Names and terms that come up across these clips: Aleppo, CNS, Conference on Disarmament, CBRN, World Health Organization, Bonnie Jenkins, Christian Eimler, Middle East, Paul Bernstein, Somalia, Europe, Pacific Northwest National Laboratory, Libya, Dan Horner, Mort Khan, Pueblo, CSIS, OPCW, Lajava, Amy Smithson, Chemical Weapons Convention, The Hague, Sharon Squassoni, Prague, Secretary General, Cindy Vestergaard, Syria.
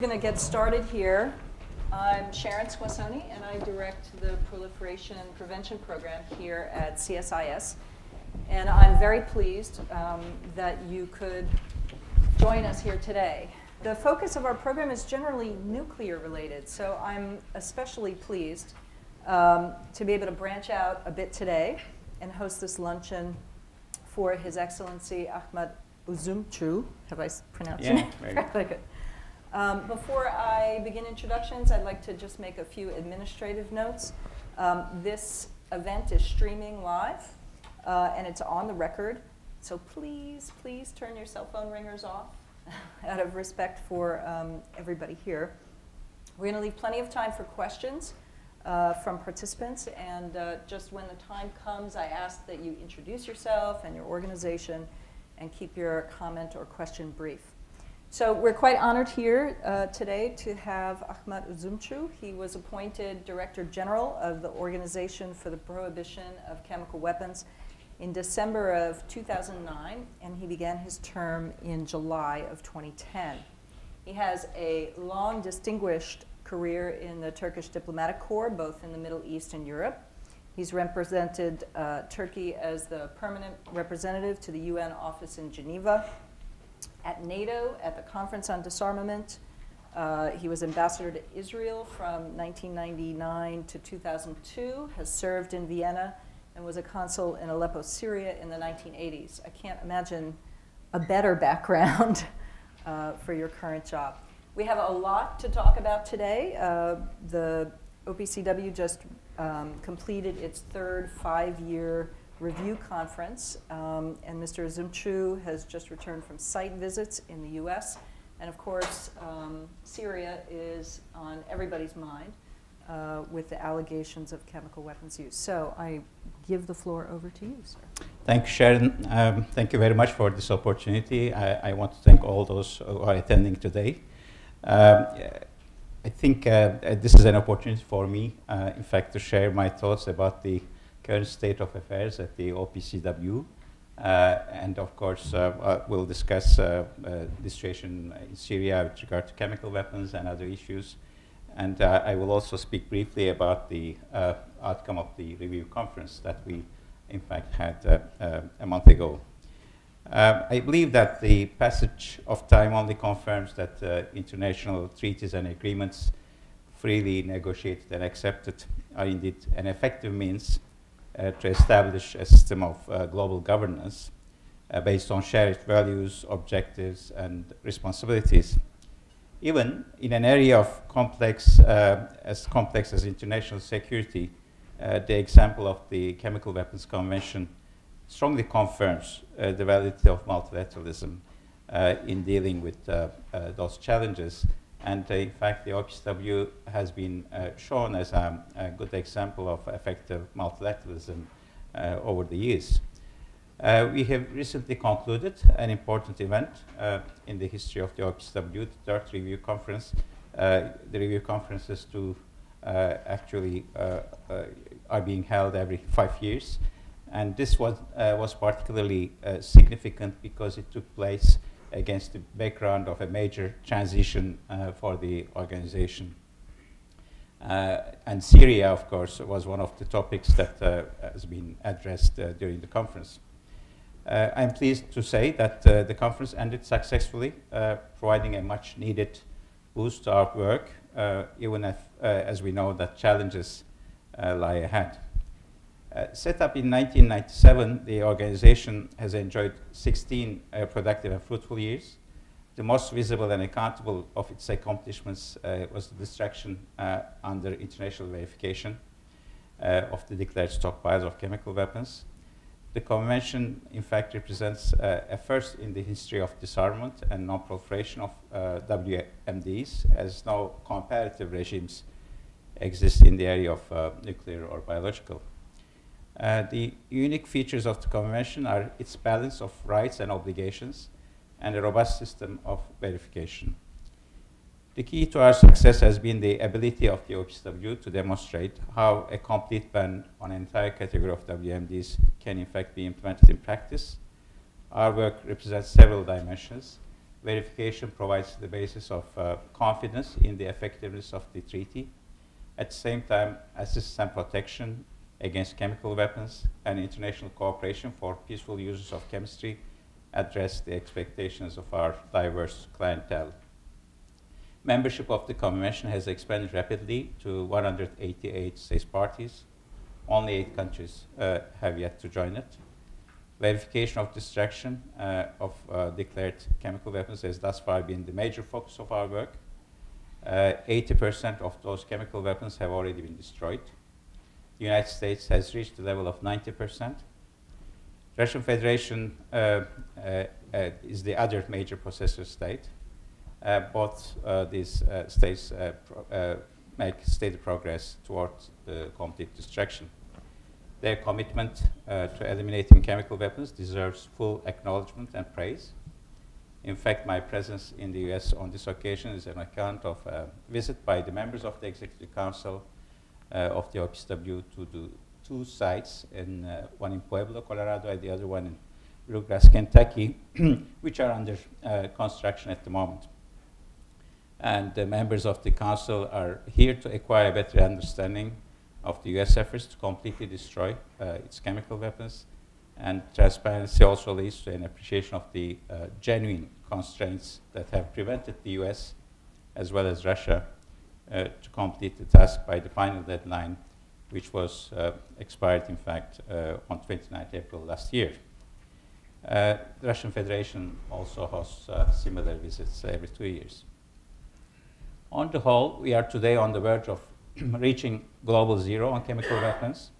We're going to get started here. I'm Sharon Squassoni, and I direct the Proliferation Prevention Program here at CSIS. And I'm very pleased that you could join us here today. The focus of our program is generally nuclear related, so I'm especially pleased to be able to branch out a bit today and host this luncheon for His Excellency Ahmet Uzumcu. Have I pronounced it? Yeah, very good. Before I begin introductions, I'd like to just make a few administrative notes. This event is streaming live, and it's on the record. So please, please turn your cell phone ringers off out of respect for everybody here. We're going to leave plenty of time for questions from participants. And just when the time comes, I ask that you introduce yourself and your organization and keep your comment or question brief. So we're quite honored here today to have Ahmet Uzumcu. He was appointed Director General of the Organization for the Prohibition of Chemical Weapons in December of 2009, and he began his term in July of 2010. He has a long, distinguished career in the Turkish diplomatic corps, both in the Middle East and Europe. He's represented Turkey as the permanent representative to the UN office in Geneva, at NATO, at the Conference on Disarmament. He was ambassador to Israel from 1999 to 2002, has served in Vienna, and was a consul in Aleppo, Syria in the 1980s. I can't imagine a better background for your current job. We have a lot to talk about today. The OPCW just completed its third five-year review conference, and Mr. Uzumcu has just returned from site visits in the US. And of course, Syria is on everybody's mind with the allegations of chemical weapons use. So I give the floor over to you, sir. Thank you, Sharon. Thank you very much for this opportunity. I want to thank all those who are attending today. I think this is an opportunity for me, in fact, to share my thoughts about the current state of affairs at the OPCW. And of course, we'll discuss the situation in Syria with regard to chemical weapons and other issues. And I will also speak briefly about the outcome of the review conference that we, in fact, had a month ago. I believe that the passage of time only confirms that international treaties and agreements freely negotiated and accepted are indeed an effective means to establish a system of global governance based on shared values, objectives, and responsibilities. Even in an area of complex as international security, the example of the Chemical Weapons Convention strongly confirms the validity of multilateralism in dealing with those challenges. And in fact, the OPCW has been shown as a good example of effective multilateralism over the years. We have recently concluded an important event in the history of the OPCW, the third review conference. The review conferences are being held every 5 years. And this was particularly significant because it took place against the background of a major transition for the organization. And Syria, of course, was one of the topics that has been addressed during the conference. I'm pleased to say that the conference ended successfully, providing a much needed boost to our work, even if, as we know that challenges lie ahead. Set up in 1997, the organization has enjoyed 16 productive and fruitful years. The most visible and accountable of its accomplishments was the destruction under international verification of the declared stockpiles of chemical weapons. The convention, in fact, represents a first in the history of disarmament and non-proliferation of WMDs, as no comparative regimes exist in the area of nuclear or biological. The unique features of the Convention are its balance of rights and obligations and a robust system of verification. The key to our success has been the ability of the OPCW to demonstrate how a complete ban on an entire category of WMDs can in fact be implemented in practice. Our work represents several dimensions, verification provides the basis of confidence in the effectiveness of the treaty. At the same time, assistance and protection against chemical weapons and international cooperation for peaceful uses of chemistry address the expectations of our diverse clientele. Membership of the Convention has expanded rapidly to 188 states parties. Only 8 countries have yet to join it. Verification of destruction of declared chemical weapons has thus far been the major focus of our work. 80% of those chemical weapons have already been destroyed. The United States has reached the level of 90%. Russian Federation is the other major possessor state. Both these states make steady progress towards complete destruction. Their commitment to eliminating chemical weapons deserves full acknowledgement and praise. In fact, my presence in the U.S. on this occasion is an account of a visit by the members of the Executive Council of the OPCW to the 2 sites, one in Pueblo, Colorado, and the other one in Bluegrass, Kentucky, which are under construction at the moment. And the members of the Council are here to acquire a better understanding of the U.S. efforts to completely destroy its chemical weapons. And transparency also leads to an appreciation of the genuine constraints that have prevented the U.S. as well as Russia to complete the task by the final deadline, which was expired, in fact, on 29 April last year. The Russian Federation also hosts similar visits every 2 years. On the whole, we are today on the verge of reaching global zero on chemical weapons.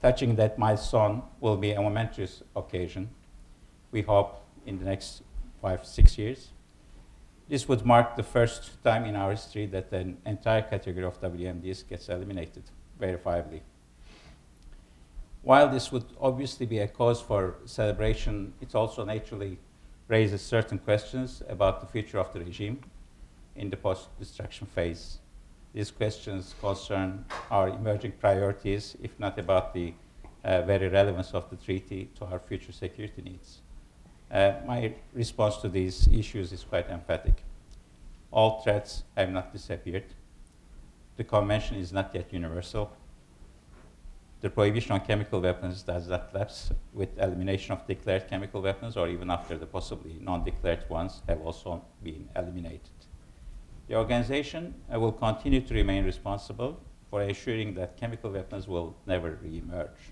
Touching that milestone will be a momentous occasion, we hope, in the next 5-6 years. This would mark the first time in our history that an entire category of WMDs gets eliminated verifiably. While this would obviously be a cause for celebration, it also naturally raises certain questions about the future of the regime in the post-destruction phase. These questions concern our emerging priorities, if not about the very relevance of the treaty to our future security needs. My response to these issues is quite emphatic. All threats have not disappeared. The Convention is not yet universal. The prohibition on chemical weapons does not lapse with elimination of declared chemical weapons, or even after the possibly non-declared ones have also been eliminated. The organization will continue to remain responsible for assuring that chemical weapons will never re-emerge.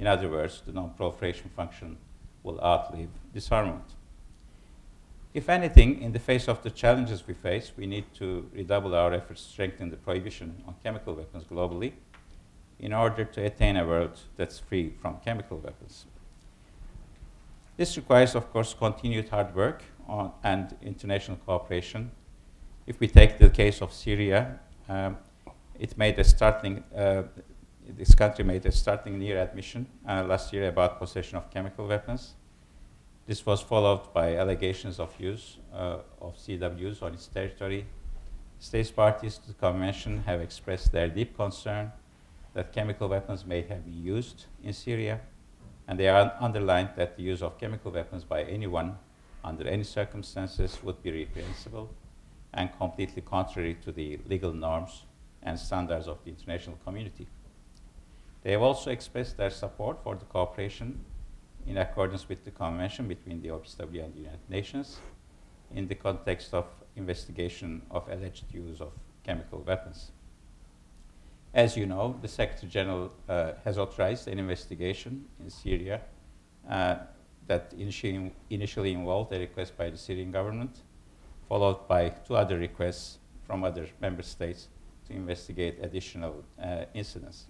In other words, the non-proliferation function will outlive disarmament. If anything, in the face of the challenges we face, we need to redouble our efforts to strengthen the prohibition on chemical weapons globally in order to attain a world that's free from chemical weapons. This requires, of course, continued hard work and international cooperation. If we take the case of Syria, this country made a startling near admission last year about possession of chemical weapons. This was followed by allegations of use of CWs on its territory. States parties to the Convention have expressed their deep concern that chemical weapons may have been used in Syria, and they are underlined that the use of chemical weapons by anyone under any circumstances would be reprehensible and completely contrary to the legal norms and standards of the international community. They have also expressed their support for the cooperation in accordance with the Convention between the OPCW and the United Nations in the context of investigation of alleged use of chemical weapons. As you know, the Secretary General has authorized an investigation in Syria that initially involved a request by the Syrian government, followed by 2 other requests from other member states to investigate additional incidents.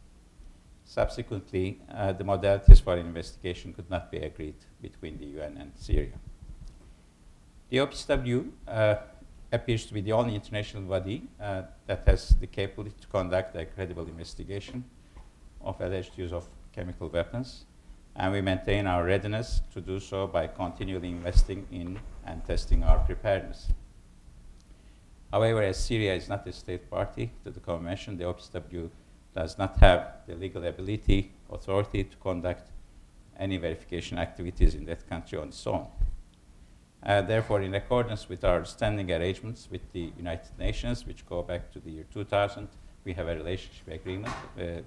Subsequently, the modalities for investigation could not be agreed between the UN and Syria. The OPCW appears to be the only international body that has the capability to conduct a credible investigation of alleged use of chemical weapons, and we maintain our readiness to do so by continually investing in and testing our preparedness. However, as Syria is not a state party to the Convention, the OPCW does not have the legal ability, authority to conduct any verification activities in that country on its own. Therefore, in accordance with our standing arrangements with the United Nations, which go back to the year 2000, we have a relationship agreement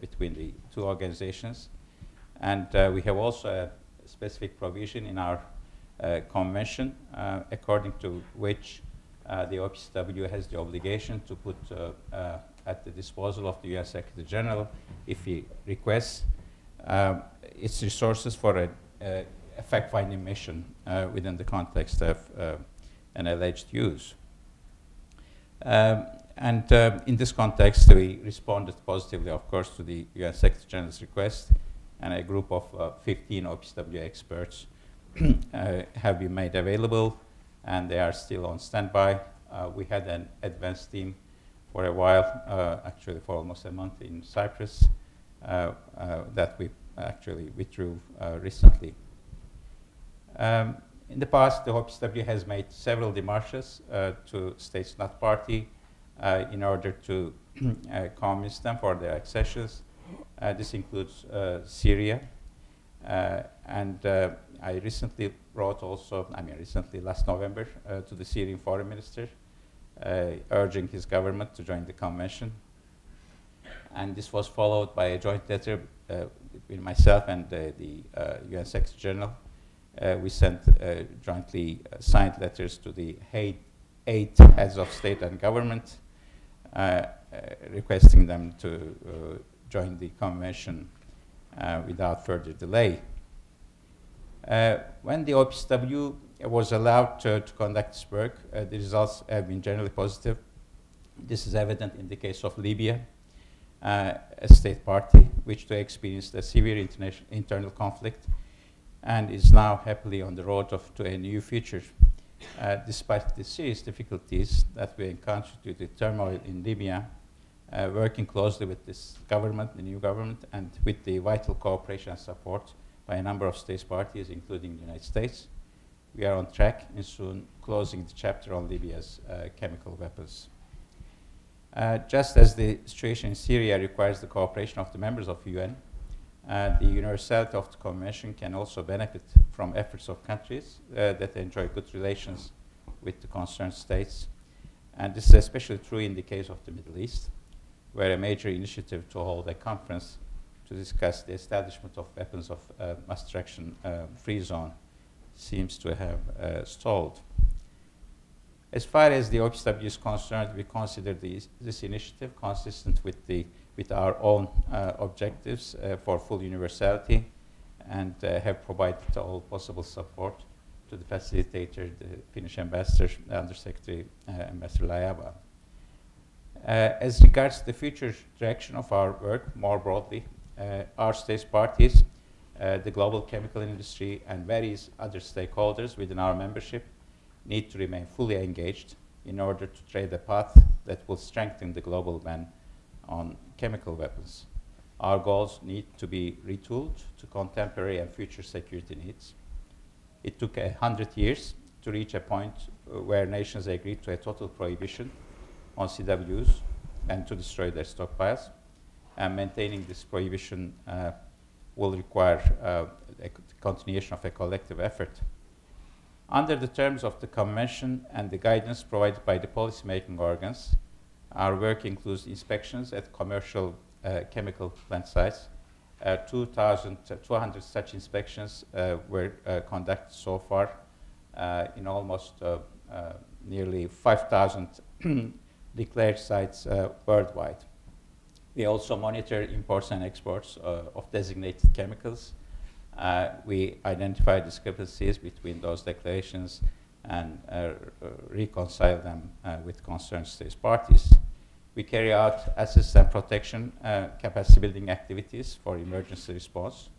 between the two organizations. And we have also a specific provision in our convention, according to which the OPCW has the obligation to put at the disposal of the UN Secretary General, if he requests, its resources for a fact-finding mission within the context of an alleged use. In this context, we responded positively, of course, to the UN Secretary General's request, and a group of 15 OPCW experts have been made available, and they are still on standby. We had an advanced team for a while, actually for almost a month in Cyprus, that we actually withdrew recently. In the past, the OPCW has made several démarches to states not party in order to convince them for their accessions. This includes Syria. I recently wrote also, last November, to the Syrian foreign minister, urging his government to join the convention. And this was followed by a joint letter between myself and the UN Secretary General. We sent jointly signed letters to the Hague 8 heads of state and government, requesting them to join the convention without further delay. When the OPCW was allowed to conduct this work, the results have been generally positive. This is evident in the case of Libya, a state party which to experienced a severe internal conflict and is now happily on the road to a new future. Despite the serious difficulties that we encountered due to turmoil in Libya, working closely with this government, the new government, and with the vital cooperation and support by a number of state parties, including the United States, we are on track in soon closing the chapter on Libya's chemical weapons. Just as the situation in Syria requires the cooperation of the members of the UN, the universality of the Convention can also benefit from efforts of countries that enjoy good relations with the concerned states. And this is especially true in the case of the Middle East, where a major initiative to hold a conference to discuss the establishment of weapons of mass destruction free zone seems to have stalled. As far as the OPCW is concerned, we consider this initiative consistent with our own objectives for full universality, and have provided all possible support to the facilitator, the Finnish ambassador, Undersecretary Ambassador Lajava. As regards the future direction of our work more broadly, our states parties, the global chemical industry, and various other stakeholders within our membership need to remain fully engaged in order to trade a path that will strengthen the global ban on chemical weapons. Our goals need to be retooled to contemporary and future security needs. It took 100 years to reach a point where nations agreed to a total prohibition on CWs and to destroy their stockpiles. And maintaining this prohibition will require a continuation of a collective effort. Under the terms of the Convention and the guidance provided by the policy-making organs, our work includes inspections at commercial chemical plant sites. 2,200 such inspections were conducted so far in almost nearly 5,000 declared sites worldwide. We also monitor imports and exports of designated chemicals. We identify discrepancies between those declarations and reconcile them with concerned states parties. We carry out assistance and protection capacity building activities for emergency response.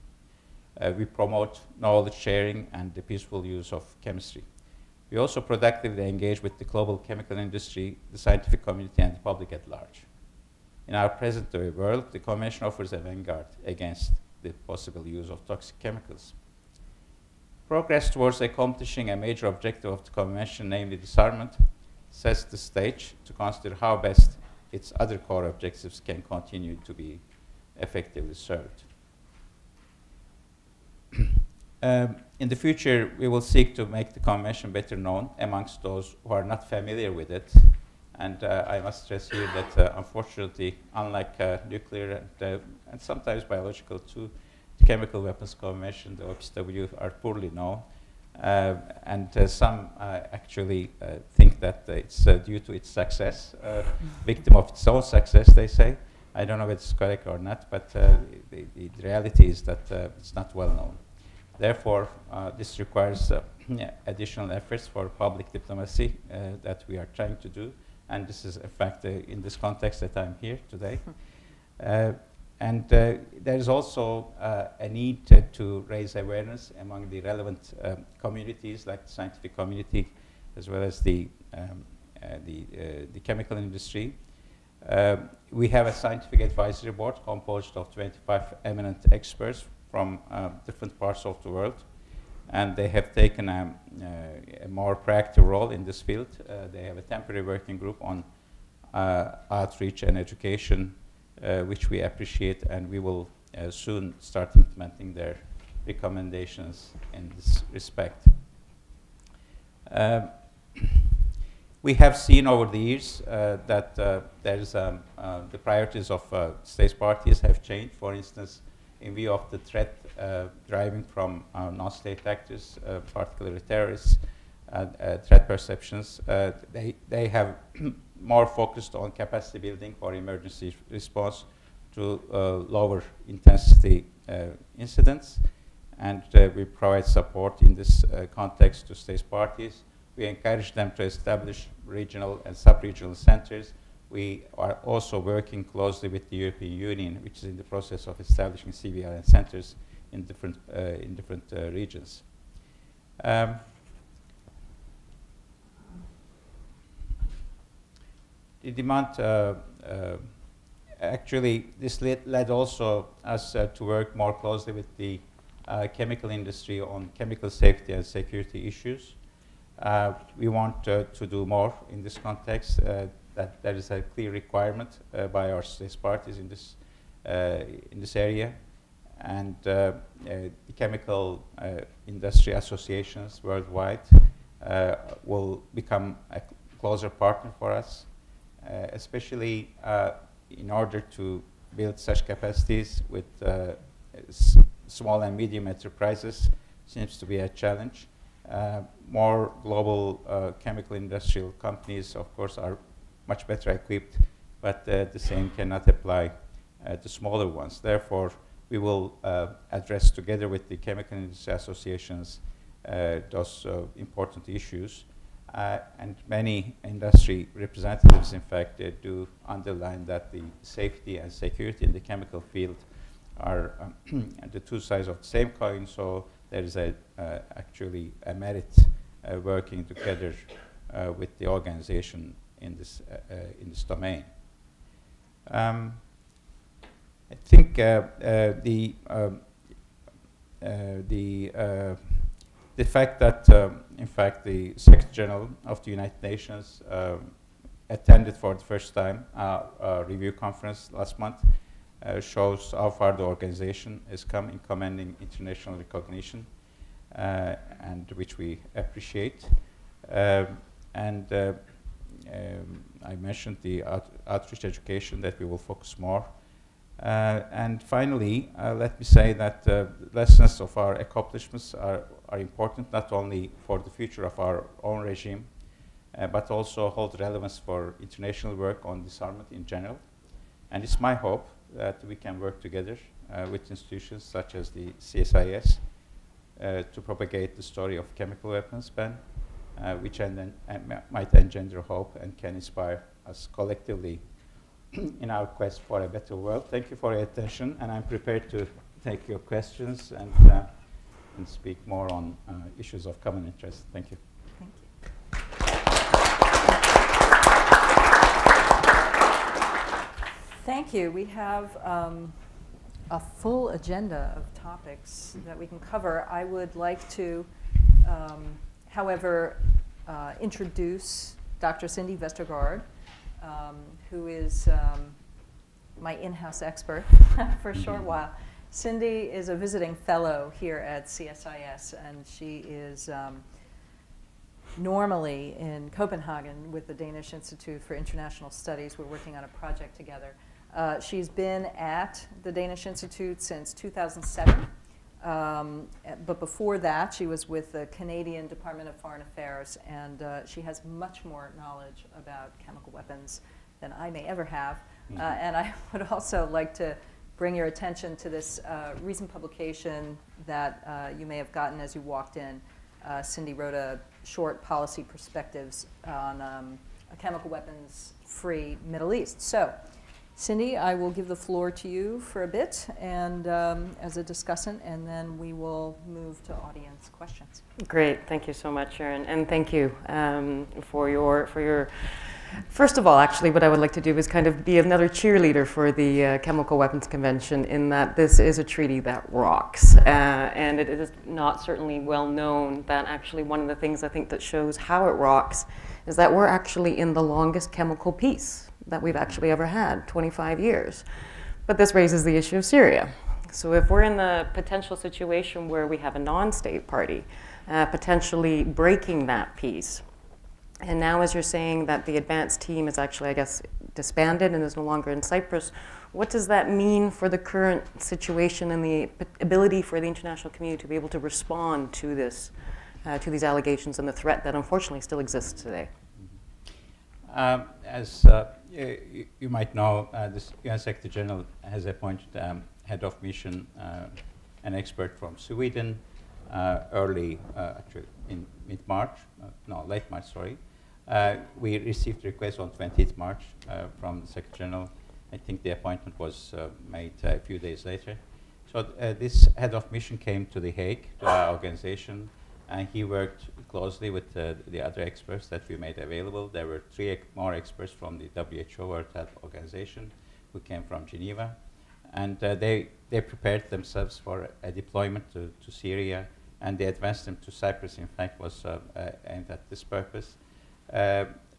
We promote knowledge sharing and the peaceful use of chemistry. We also productively engage with the global chemical industry, the scientific community, and the public at large. In our present-day world, the Convention offers a vanguard against the possible use of toxic chemicals. Progress towards accomplishing a major objective of the Convention, namely disarmament, sets the stage to consider how best its other core objectives can continue to be effectively served. In the future, we will seek to make the convention better known amongst those who are not familiar with it. And I must stress here that, unfortunately, unlike nuclear and sometimes biological too, the Chemical Weapons Convention, the OPCW, are poorly known. And some actually think that it's due to its success, victim of its own success, they say. I don't know if it's correct or not, but the reality is that it's not well known. Therefore, this requires additional efforts for public diplomacy that we are trying to do. And this is, in fact, in this context that I'm here today. And there is also a need to raise awareness among the relevant communities, like the scientific community, as well as the chemical industry. We have a scientific advisory board composed of 25 eminent experts from different parts of the world, and they have taken a more proactive role in this field. They have a temporary working group on outreach and education, which we appreciate, and we will soon start implementing their recommendations in this respect. We have seen over the years that there's the priorities of states parties have changed. For instance, in view of the threat deriving from non-state actors, particularly terrorists, threat perceptions, they have more focused on capacity building for emergency response to lower intensity incidents. And we provide support in this context to states parties. We encourage them to establish regional and sub-regional centers. We are also working closely with the European Union, which is in the process of establishing CBRN centers in different, regions. The demand, actually, this led also us to work more closely with the chemical industry on chemical safety and security issues. We want to do more in this context. That there is a clear requirement by our states parties in this area. And the chemical industry associations worldwide will become a closer partner for us. Especially in order to build such capacities with small and medium enterprises seems to be a challenge. More global chemical industrial companies, of course, are much better equipped, but the same cannot apply to smaller ones. Therefore, we will address together with the chemical industry associations those important issues. And many industry representatives, in fact, do underline that the safety and security in the chemical field are the two sides of the same coin. So there is a, actually a merit working together with the organization in this domain. I think the fact that, in fact, the Secretary General of the United Nations attended for the first time a review conference last month shows how far the organization has come in commanding international recognition, and which we appreciate. I mentioned the outreach education that we will focus more. And finally, let me say that lessons of our accomplishments are important not only for the future of our own regime, but also hold relevance for international work on disarmament in general. And it's my hope that we can work together with institutions such as the CSIS to propagate the story of chemical weapons ban, which might engender hope and can inspire us collectively in our quest for a better world. Thank you for your attention, and I'm prepared to take your questions and speak more on issues of common interest. Thank you. Thank you. Thank you. We have a full agenda of topics that we can cover. I would like to, however, introduce Dr. Cindy Vestergaard, who is my in-house expert for a short while, Cindy is a visiting fellow here at CSIS, and she is normally in Copenhagen with the Danish Institute for International Studies. We're working on a project together. She's been at the Danish Institute since 2007, but before that she was with the Canadian Department of Foreign Affairs, and she has much more knowledge about chemical weapons than I may ever have. And I would also like to bring your attention to this recent publication that you may have gotten as you walked in. Cindy wrote a short policy perspectives on a chemical weapons-free Middle East. So, Cindy, I will give the floor to you for a bit and as a discussant, and then we will move to audience questions. Great. Thank you so much, Sharon, and thank you for your. First of all, actually, what I would like to do is kind of be another cheerleader for the Chemical Weapons Convention, in that this is a treaty that rocks. And it is not certainly well known that actually one of the things I think that shows how it rocks is that we're actually in the longest chemical peace that we've actually ever had, 25 years. But this raises the issue of Syria. So if we're in the potential situation where we have a non-state party potentially breaking that peace, and now, as you're saying, that the advance team is actually, I guess, disbanded and is no longer in Cyprus, what does that mean for the current situation and the ability for the international community to be able to respond to this, to these allegations and the threat that unfortunately still exists today? As you might know, the UN Secretary General has appointed head of mission, an expert from Sweden, actually in mid-March, no, late March, sorry. We received requests on 20th March from the Secretary General. I think the appointment was made a few days later. So this head of mission came to The Hague, to our organization, and he worked closely with the other experts that we made available. There were three more experts from the WHO, World Health Organization, who came from Geneva. And they prepared themselves for a deployment to Syria, and the advancement to Cyprus, in fact, was aimed at this purpose,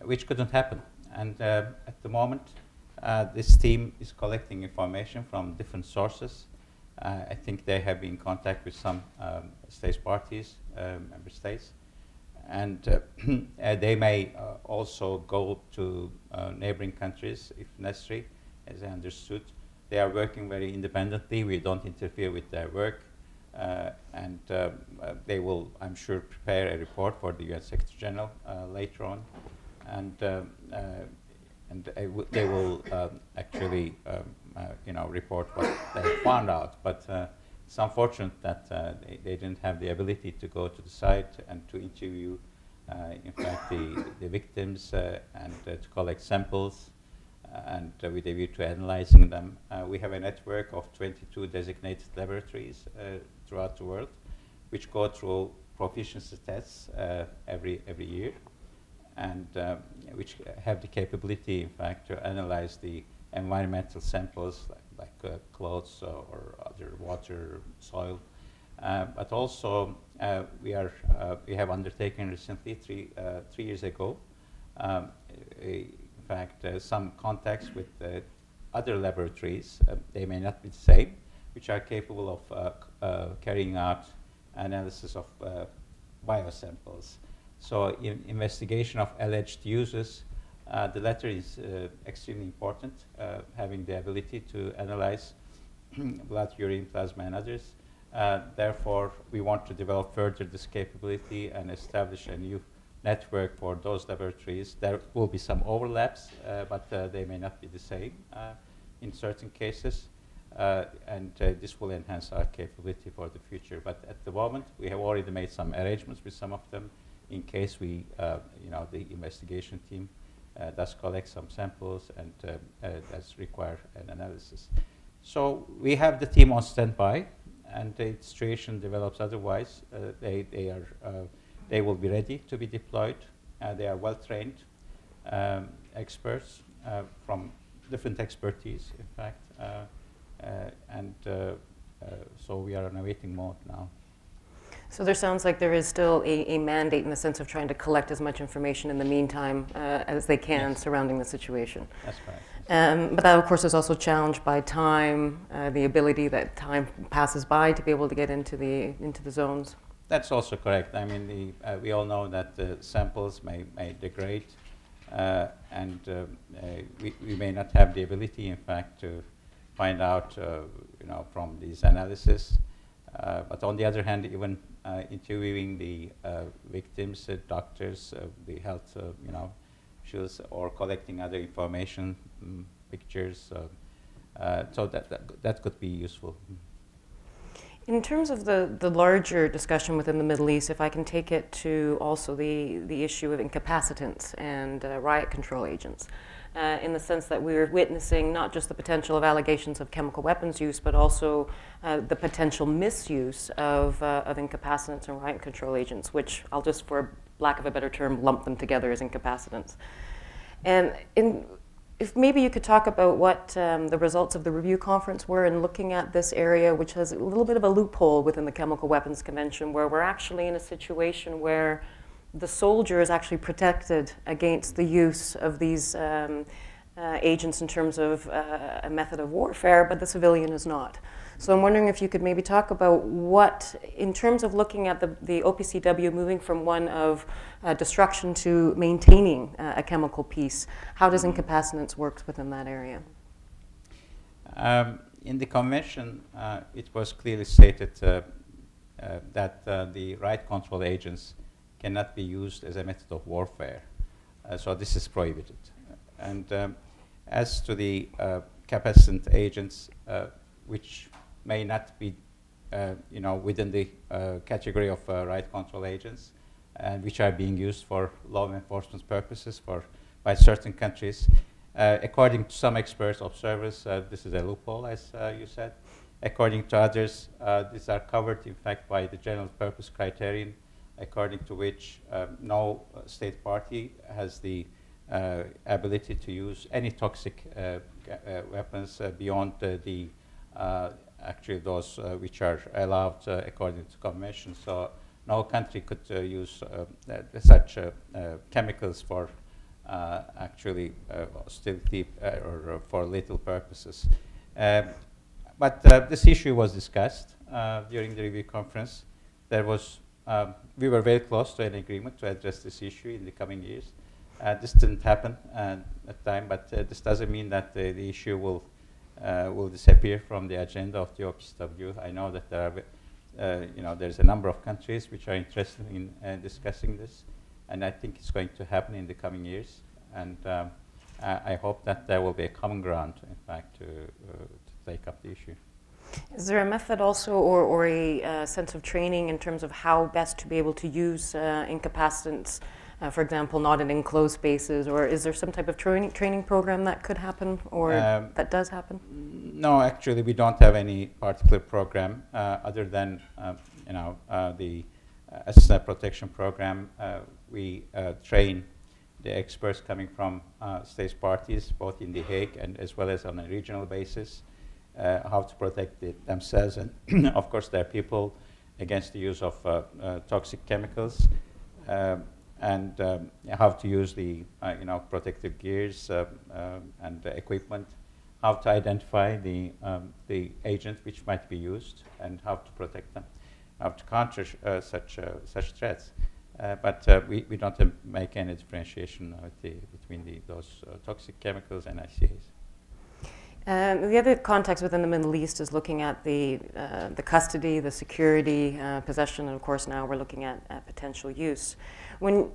which couldn't happen. And at the moment, this team is collecting information from different sources. I think they have been in contact with some states parties, member states, and they may also go to neighboring countries if necessary, as I understood. They are working very independently. We don't interfere with their work. And they will, I'm sure, prepare a report for the UN Secretary General later on, and they will actually, you know, report what they found out. But it's unfortunate that they didn't have the ability to go to the site and to interview, in fact, the victims and to collect samples, and with a view to analyzing them. We have a network of 22 designated laboratories throughout the world, which go through proficiency tests every year, and which have the capability, in fact, to analyze the environmental samples like clothes or other water, soil. But also, we have undertaken recently, three years ago, in fact, some contacts with other laboratories, they may not be the same, which are capable of carrying out analysis of biosamples. So in investigation of alleged uses, the latter is extremely important, having the ability to analyze blood, urine, plasma, and others. Therefore, we want to develop further this capability and establish a new network for those laboratories. There will be some overlaps, but they may not be the same in certain cases, and this will enhance our capability for the future. But at the moment, we have already made some arrangements with some of them in case we, you know, the investigation team does collect some samples and does require an analysis. So we have the team on standby, and the situation develops otherwise. They will be ready to be deployed. They are well-trained experts from different expertise, in fact. So we are in a waiting mode now. So there sounds like there is still a mandate in the sense of trying to collect as much information in the meantime as they can surrounding the situation. That's correct. But that, of course, is also challenged by time, the ability that time passes by to be able to get into the zones. That's also correct. I mean, we all know that the samples may degrade, and we may not have the ability, in fact, to find out, you know, from these analyses. But on the other hand, even interviewing the victims, doctors, the health, you know, issues, or collecting other information, pictures, so that could be useful. In terms of the larger discussion within the Middle East, if I can take it to also the issue of incapacitants and riot control agents, in the sense that we're witnessing not just the potential of allegations of chemical weapons use, but also the potential misuse of incapacitants and riot control agents, which I'll just, for lack of a better term, lump them together as incapacitants. And if maybe you could talk about what the results of the review conference were in looking at this area, which has a little bit of a loophole within the Chemical Weapons Convention, where we're actually in a situation where the soldier is actually protected against the use of these agents in terms of a method of warfare, but the civilian is not. So I'm wondering if you could maybe talk about what, in terms of looking at the OPCW moving from one of destruction to maintaining a chemical peace, how does incapacitance work within that area? In the convention, it was clearly stated that the riot control agents cannot be used as a method of warfare. So this is prohibited. And as to the capacitant agents, which may not be, you know, within the category of riot control agents, and which are being used for law enforcement purposes by certain countries. According to some experts, observers, this is a loophole, as you said. According to others, these are covered, in fact, by the general purpose criterion, according to which no state party has the ability to use any toxic weapons beyond actually those which are allowed according to convention. So no country could use such chemicals for actually hostility or for lethal purposes. But this issue was discussed during the review conference. There was, we were very close to an agreement to address this issue in the coming years. This didn't happen at the time, but this doesn't mean that the issue will disappear from the agenda of the OPCW. I know that there are, you know, there's a number of countries which are interested in discussing this, and I think it's going to happen in the coming years. And I hope that there will be a common ground, in fact, to take up the issue. Is there a method also, or a sense of training in terms of how best to be able to use incapacitants? For example, not in enclosed spaces, or is there some type of training program that could happen, or that does happen? No, actually, we don't have any particular program other than, you know, the asset protection program. We train the experts coming from states parties, both in The Hague and as well as on a regional basis, how to protect themselves and, of course, their people against the use of toxic chemicals. And how to use the, you know, protective gears and equipment, how to identify the agent which might be used, and how to protect them, how to counter such threats. But we don't make any differentiation between those toxic chemicals and ICAs. The other context within the Middle East is looking at the custody, the security, possession, and of course now we're looking at potential use. When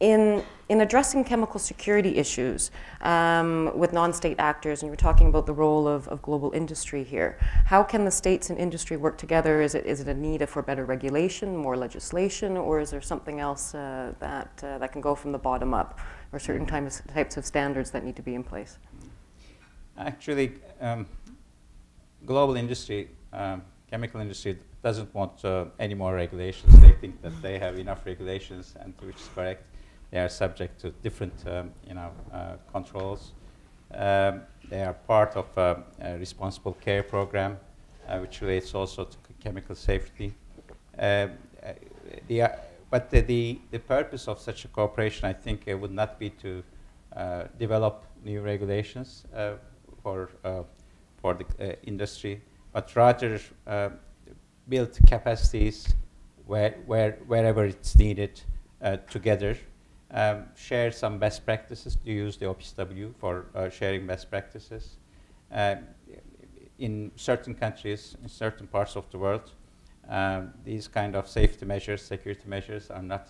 in addressing chemical security issues with non-state actors, and you were talking about the role of global industry here, how can the states and industry work together? Is it a need for better regulation, more legislation, or is there something else that can go from the bottom up, or certain types of standards that need to be in place? Actually, global industry, chemical industry, doesn't want any more regulations. They think that they have enough regulations, and which is correct. They are subject to different, you know, controls. They are part of a responsible care program, which relates also to chemical safety. But the purpose of such a cooperation, I think, would not be to develop new regulations for the industry, but rather build capacities wherever it's needed together, share some best practices, to use the OPCW for sharing best practices. In certain countries, in certain parts of the world, these kind of safety measures, security measures are not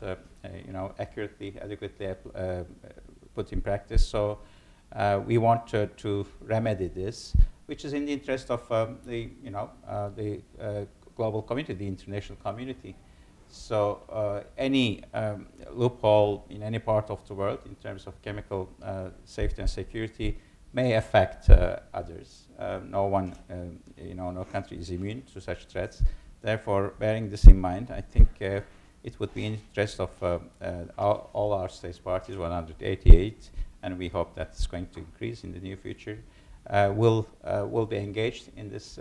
adequately put in practice. So we want to remedy this, which is in the interest of the global community, the international community. So any loophole in any part of the world in terms of chemical safety and security may affect others. No country is immune to such threats. Therefore, bearing this in mind, I think it would be in the interest of all our states parties, 188, and we hope that's going to increase in the near future, will be engaged in this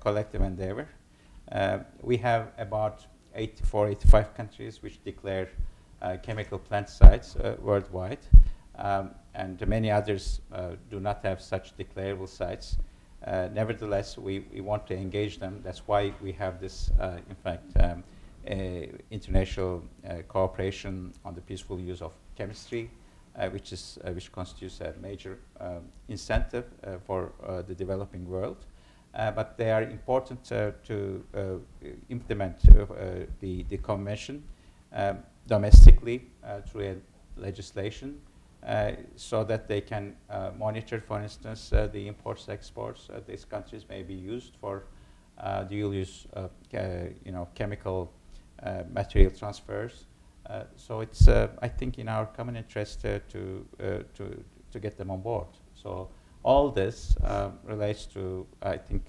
collective endeavor. We have about 84, 85 countries which declare chemical plant sites worldwide, and many others do not have such declarable sites. Nevertheless, we want to engage them. That's why we have this, in fact, international cooperation on the peaceful use of chemistry, which constitutes a major incentive for the developing world. But they are important to implement the convention domestically through a legislation, so that they can monitor, for instance, the imports, exports. These countries may be used for dual-use, chemical material transfers. So it's, I think, in our common interest to get them on board. So all this relates to, I think,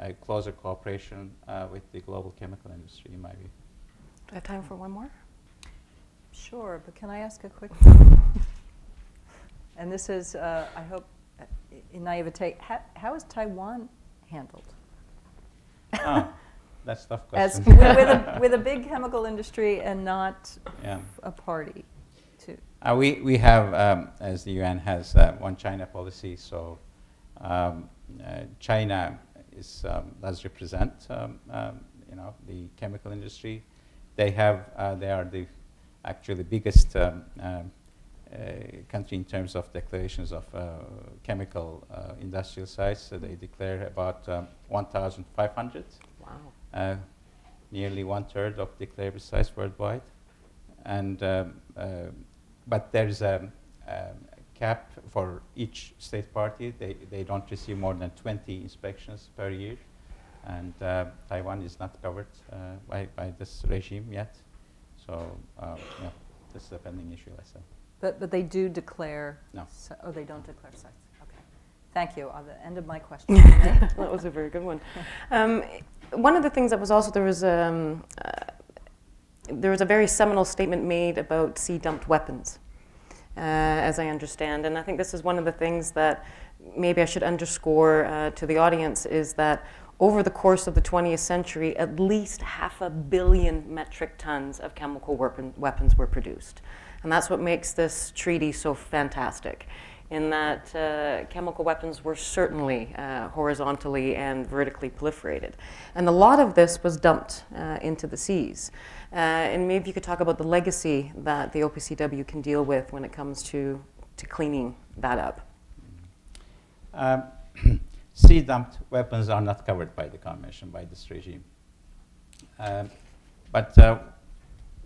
a closer cooperation with the global chemical industry, in my view. Do I have time for one more? Sure, but can I ask a quick question? And this is, I hope, in naivete, how is Taiwan handled? Ah, that's a tough question. With a big chemical industry and not a party to. We have, as the UN has, one China policy. So China is, does represent, the chemical industry. They have, they are the actually biggest country in terms of declarations of chemical industrial sites. So they declare about 1,500. Wow. Nearly 1/3 of declarable sites worldwide. And but there is a cap for each state party. They don't receive more than 20 inspections per year. And Taiwan is not covered by this regime yet. So this is a pending issue, I said. But they do declare. No. So, oh, they don't declare sites. Okay. Thank you. On the end of my question. That was a very good one. One of the things that was also there was a very seminal statement made about sea-dumped weapons, as I understand, and I think this is one of the things that maybe I should underscore to the audience is that over the course of the 20th century, at least 500 million metric tons of chemical weapons were produced. And that's what makes this treaty so fantastic, in that chemical weapons were certainly horizontally and vertically proliferated. And a lot of this was dumped into the seas. And maybe you could talk about the legacy that the OPCW can deal with when it comes to cleaning that up. Sea-dumped weapons are not covered by the convention, by this regime.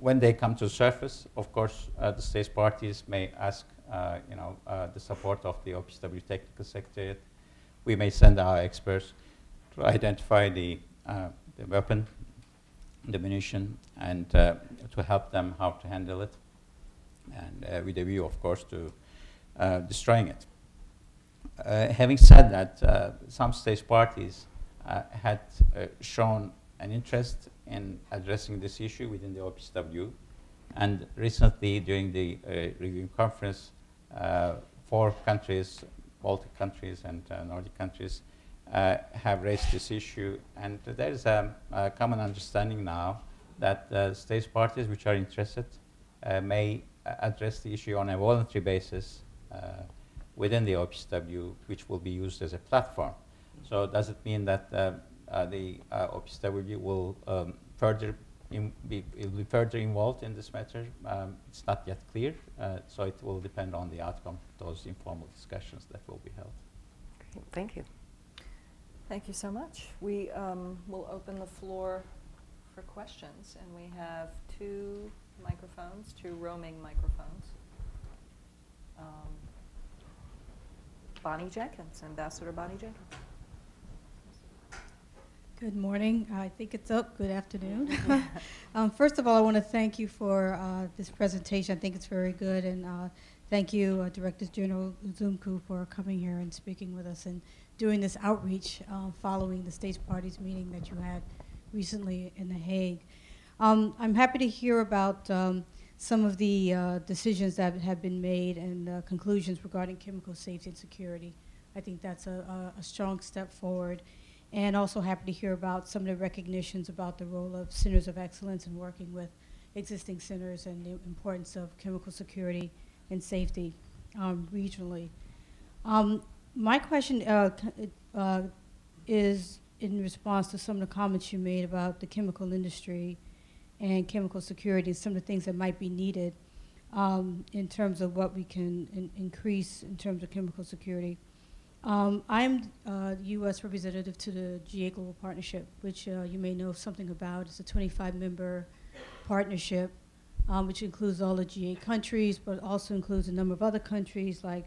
When they come to the surface, of course, the states parties may ask, the support of the OPCW Technical Secretariat. We may send our experts to identify the weapon, the munition, and to help them how to handle it, and with a view, of course, to destroying it. Having said that, some states parties had shown an interest in addressing this issue within the OPCW. And recently, during the reviewing conference, 4 countries, Baltic countries and Nordic countries, have raised this issue. And there is a common understanding now that states parties which are interested may address the issue on a voluntary basis within the OPCW, which will be used as a platform. So does it mean that the OPCW will will be further involved in this matter? It's not yet clear, so it will depend on the outcome of those informal discussions that will be held. Great. Thank you. Thank you so much. We will open the floor for questions, and we have two microphones, two roaming microphones. Bonnie Jenkins, Ambassador Bonnie Jenkins. Good morning. I think it's up. Good afternoon. First of all, I want to thank you for this presentation. I think it's very good, and thank you, Director General Uzumcu, for coming here and speaking with us and doing this outreach following the States Parties meeting that you had recently in The Hague. I'm happy to hear about some of the decisions that have been made and conclusions regarding chemical safety and security. I think that's a strong step forward. And also happy to hear about some of the recognitions about the role of centers of excellence and working with existing centers and the importance of chemical security and safety regionally. My question is in response to some of the comments you made about the chemical industry and chemical security and some of the things that might be needed in terms of what we can increase in terms of chemical security. I'm U.S. representative to the GA Global Partnership, which you may know something about. It's a 25-member partnership, which includes all the GA countries, but also includes a number of other countries like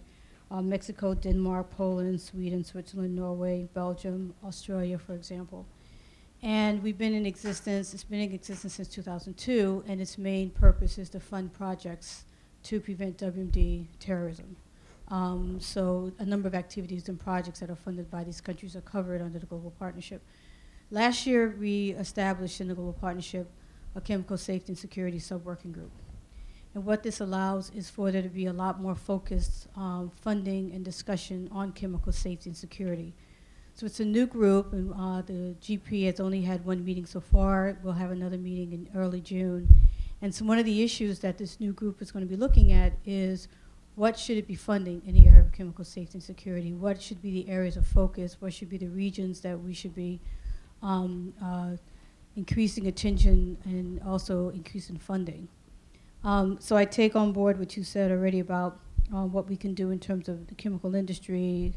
Mexico, Denmark, Poland, Sweden, Switzerland, Norway, Belgium, Australia, for example. And we've been in existence, it's been in existence since 2002, and its main purpose is to fund projects to prevent WMD terrorism. So a number of activities and projects that are funded by these countries are covered under the Global Partnership. Last year, we established in the Global Partnership a Chemical Safety and Security Subworking Group. And what this allows is for there to be a lot more focused funding and discussion on chemical safety and security. So it's a new group, and the GP has only had one meeting so far. We'll have another meeting in early June. And so one of the issues that this new group is going to be looking at is what should it be funding in the area of chemical safety and security? What should be the areas of focus? What should be the regions that we should be increasing attention and also increasing funding? So I take on board what you said already about what we can do in terms of the chemical industry.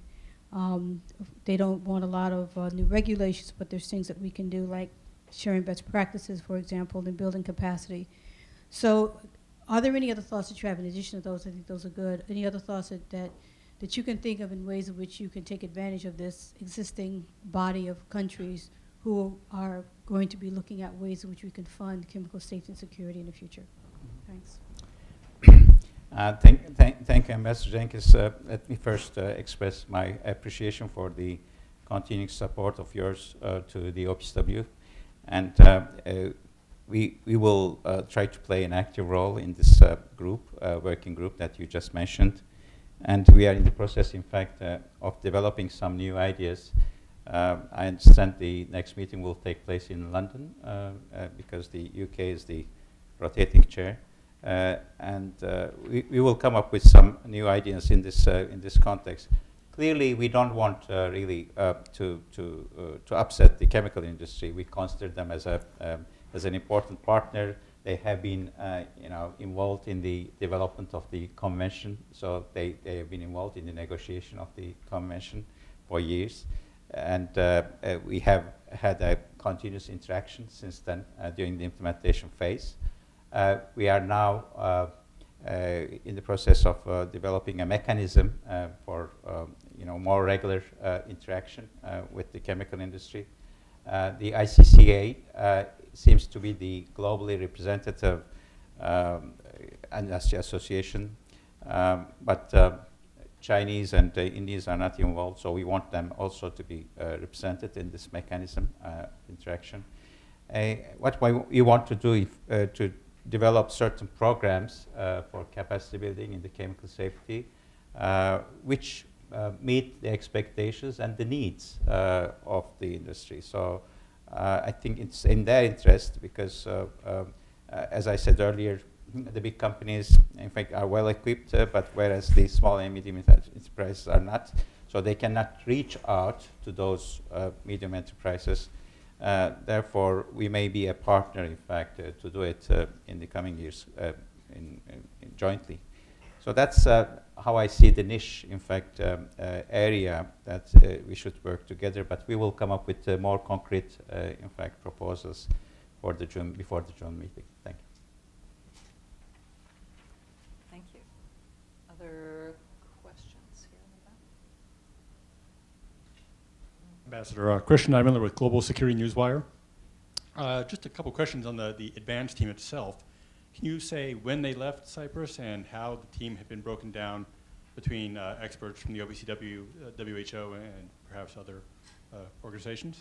They don't want a lot of new regulations, but there's things that we can do, like sharing best practices, for example, and building capacity. So are there any other thoughts that you have in addition to those? I think those are good. Any other thoughts that you can think of in ways in which you can take advantage of this existing body of countries who are going to be looking at ways in which we can fund chemical safety and security in the future? Thanks. Thank you, Ambassador Jenkins. Let me first express my appreciation for the continuing support of yours to the OPCW. And we will try to play an active role in this group, working group that you just mentioned. And we are in the process, in fact, of developing some new ideas. I understand the next meeting will take place in London because the UK is the rotating chair. And we will come up with some new ideas in this context. Clearly, we don't want really to upset the chemical industry. We consider them as a as an important partner. They have been, you know, involved in the development of the convention, so they have been involved in the negotiation of the convention for years, and we have had a continuous interaction since then during the implementation phase. We are now in the process of developing a mechanism for, you know, more regular interaction with the chemical industry. The ICCA seems to be the globally representative industry association, but Chinese and Indians are not involved, so we want them also to be represented in this mechanism interaction. What we want to do if, to develop certain programs for capacity building in the chemical safety, which meet the expectations and the needs of the industry. So I think it's in their interest because, as I said earlier, the big companies, in fact, are well equipped, but whereas the small and medium enterprises are not, so they cannot reach out to those medium enterprises. Therefore, we may be a partner, in fact, to do it in the coming years jointly. So that's how I see the niche, in fact, area that we should work together. But we will come up with more concrete, in fact, proposals for the June, before the June meeting. Thank you. Thank you. Other questions here in the back? Ambassador Christian Eimler with Global Security Newswire. Just a couple questions on the advance team itself. Can you say when they left Cyprus and how the team had been broken down between experts from the OPCW, WHO, and perhaps other organizations?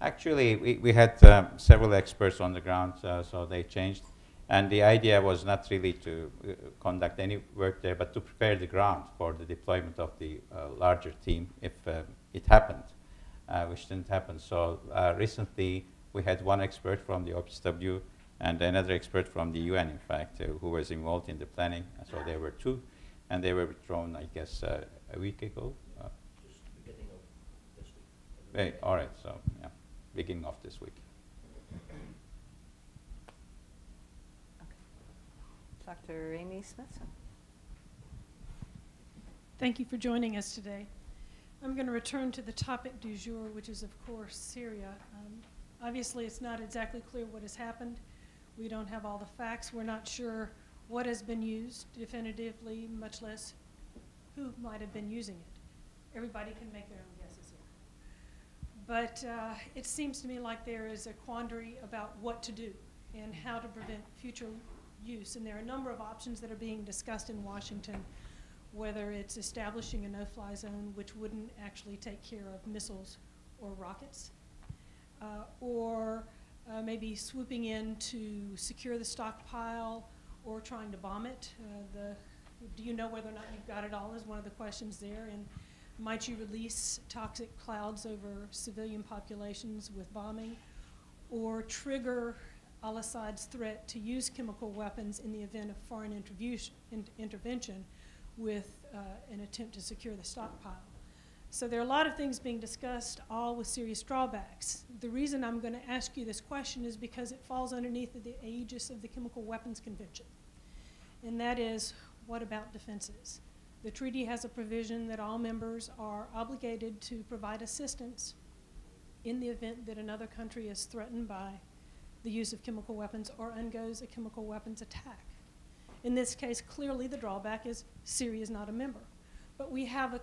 Actually, we had several experts on the ground, so they changed. And the idea was not really to conduct any work there, but to prepare the ground for the deployment of the larger team if it happened, which didn't happen. So recently, we had one expert from the OPCW and another expert from the UN, in fact, who was involved in the planning. So there were two, and they were withdrawn, I guess, a week ago. Just beginning of this week. Right, all right, so yeah, beginning of this week. Okay. Dr. Amy Smithson. Thank you for joining us today. I'm going to return to the topic du jour, which is, of course, Syria. Obviously, it's not exactly clear what has happened. We don't have all the facts. We're not sure what has been used definitively, much less who might have been using it. Everybody can make their own guesses here. But it seems to me like there is a quandary about what to do and how to prevent future use. And there are a number of options that are being discussed in Washington, whether it's establishing a no-fly zone, which wouldn't actually take care of missiles or rockets, or maybe swooping in to secure the stockpile or trying to bomb it. Do you know whether or not you've got it all is one of the questions there. And might you release toxic clouds over civilian populations with bombing or trigger al-Assad's threat to use chemical weapons in the event of foreign intervention with an attempt to secure the stockpile? So there are a lot of things being discussed, all with serious drawbacks. The reason I'm going to ask you this question is because it falls underneath the aegis of the Chemical Weapons Convention. And that is, what about defenses? The treaty has a provision that all members are obligated to provide assistance in the event that another country is threatened by the use of chemical weapons or undergoes a chemical weapons attack. In this case, clearly the drawback is Syria is not a member. But we have a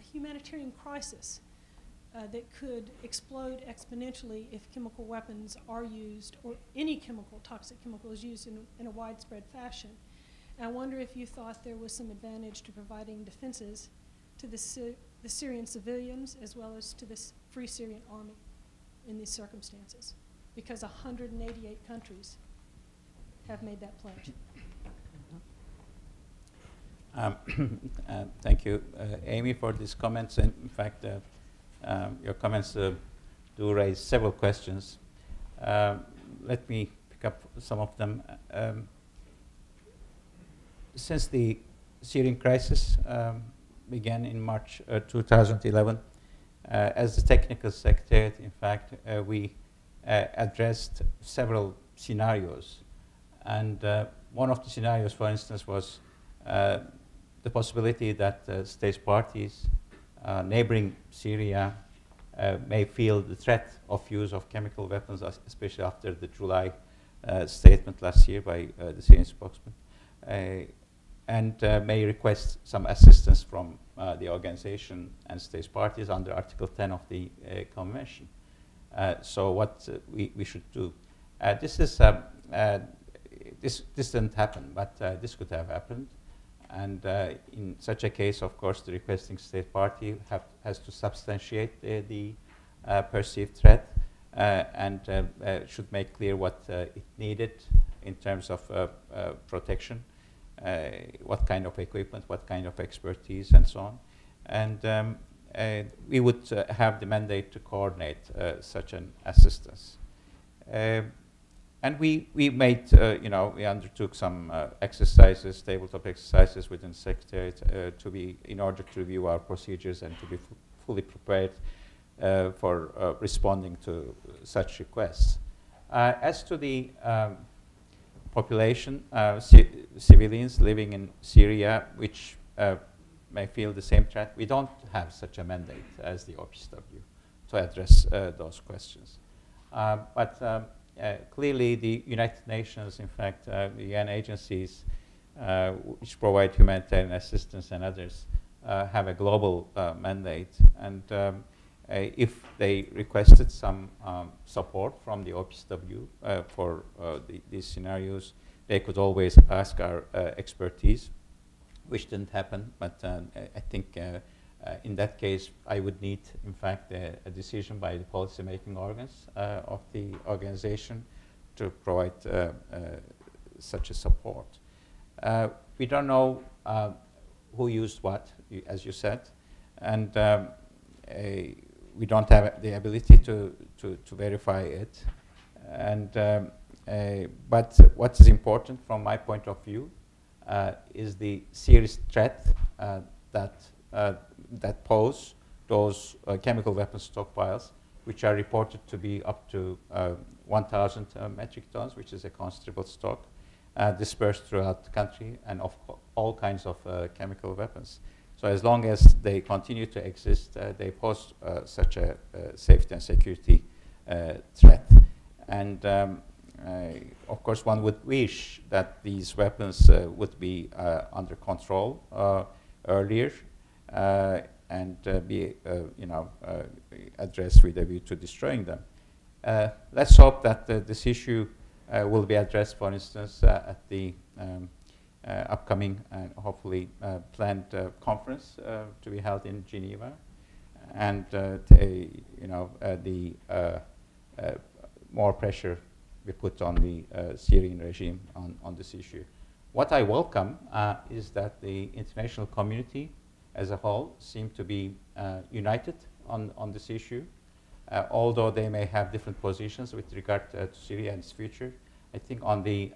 humanitarian crisis that could explode exponentially if chemical weapons are used, or any chemical, toxic chemical is used in a widespread fashion. And I wonder if you thought there was some advantage to providing defenses to the Syrian civilians as well as to the Free Syrian Army in these circumstances, because 188 countries have made that pledge. Thank you, Amy, for these comments. And in fact, your comments do raise several questions. Let me pick up some of them. Since the Syrian crisis began in March 2011, as the technical secretariat, in fact, we addressed several scenarios. And one of the scenarios, for instance, was the possibility that states parties neighboring Syria may feel the threat of use of chemical weapons, especially after the July statement last year by the Syrian spokesman, and may request some assistance from the organization and states parties under Article 10 of the Convention. So what we should do. This didn't happen, but this could have happened. And in such a case, of course, the requesting state party has to substantiate the perceived threat and should make clear what it needed in terms of protection. what kind of equipment, what kind of expertise, and so on. And we would have the mandate to coordinate such an assistance. And we made, we undertook some exercises, tabletop exercises within the Secretariat in order to review our procedures and to be fully prepared for responding to such requests. As to the population, civilians living in Syria, which may feel the same threat, we don't have such a mandate as the OPCW to address those questions. Clearly, the United Nations, in fact, the UN agencies which provide humanitarian assistance and others have a global mandate. And if they requested some support from the OPCW for these scenarios, they could always ask our expertise, which didn't happen. But I think in that case, I would need, in fact, a decision by the policy-making organs of the organization to provide such a support. We don't know who used what, as you said, and we don't have the ability to verify it. And but what is important from my point of view is the serious threat that pose those chemical weapons stockpiles, which are reported to be up to 1,000 metric tons, which is a considerable stock, dispersed throughout the country, and of all kinds of chemical weapons. So as long as they continue to exist, they pose such a safety and security threat. And of course, one would wish that these weapons would be under control earlier, and be, addressed with a view to destroying them. Let's hope that this issue will be addressed, for instance, at the upcoming and hopefully planned conference to be held in Geneva, and more pressure be put on the Syrian regime on this issue. What I welcome is that the international community as a whole seem to be united on this issue. Although they may have different positions with regard to Syria and its future, I think on the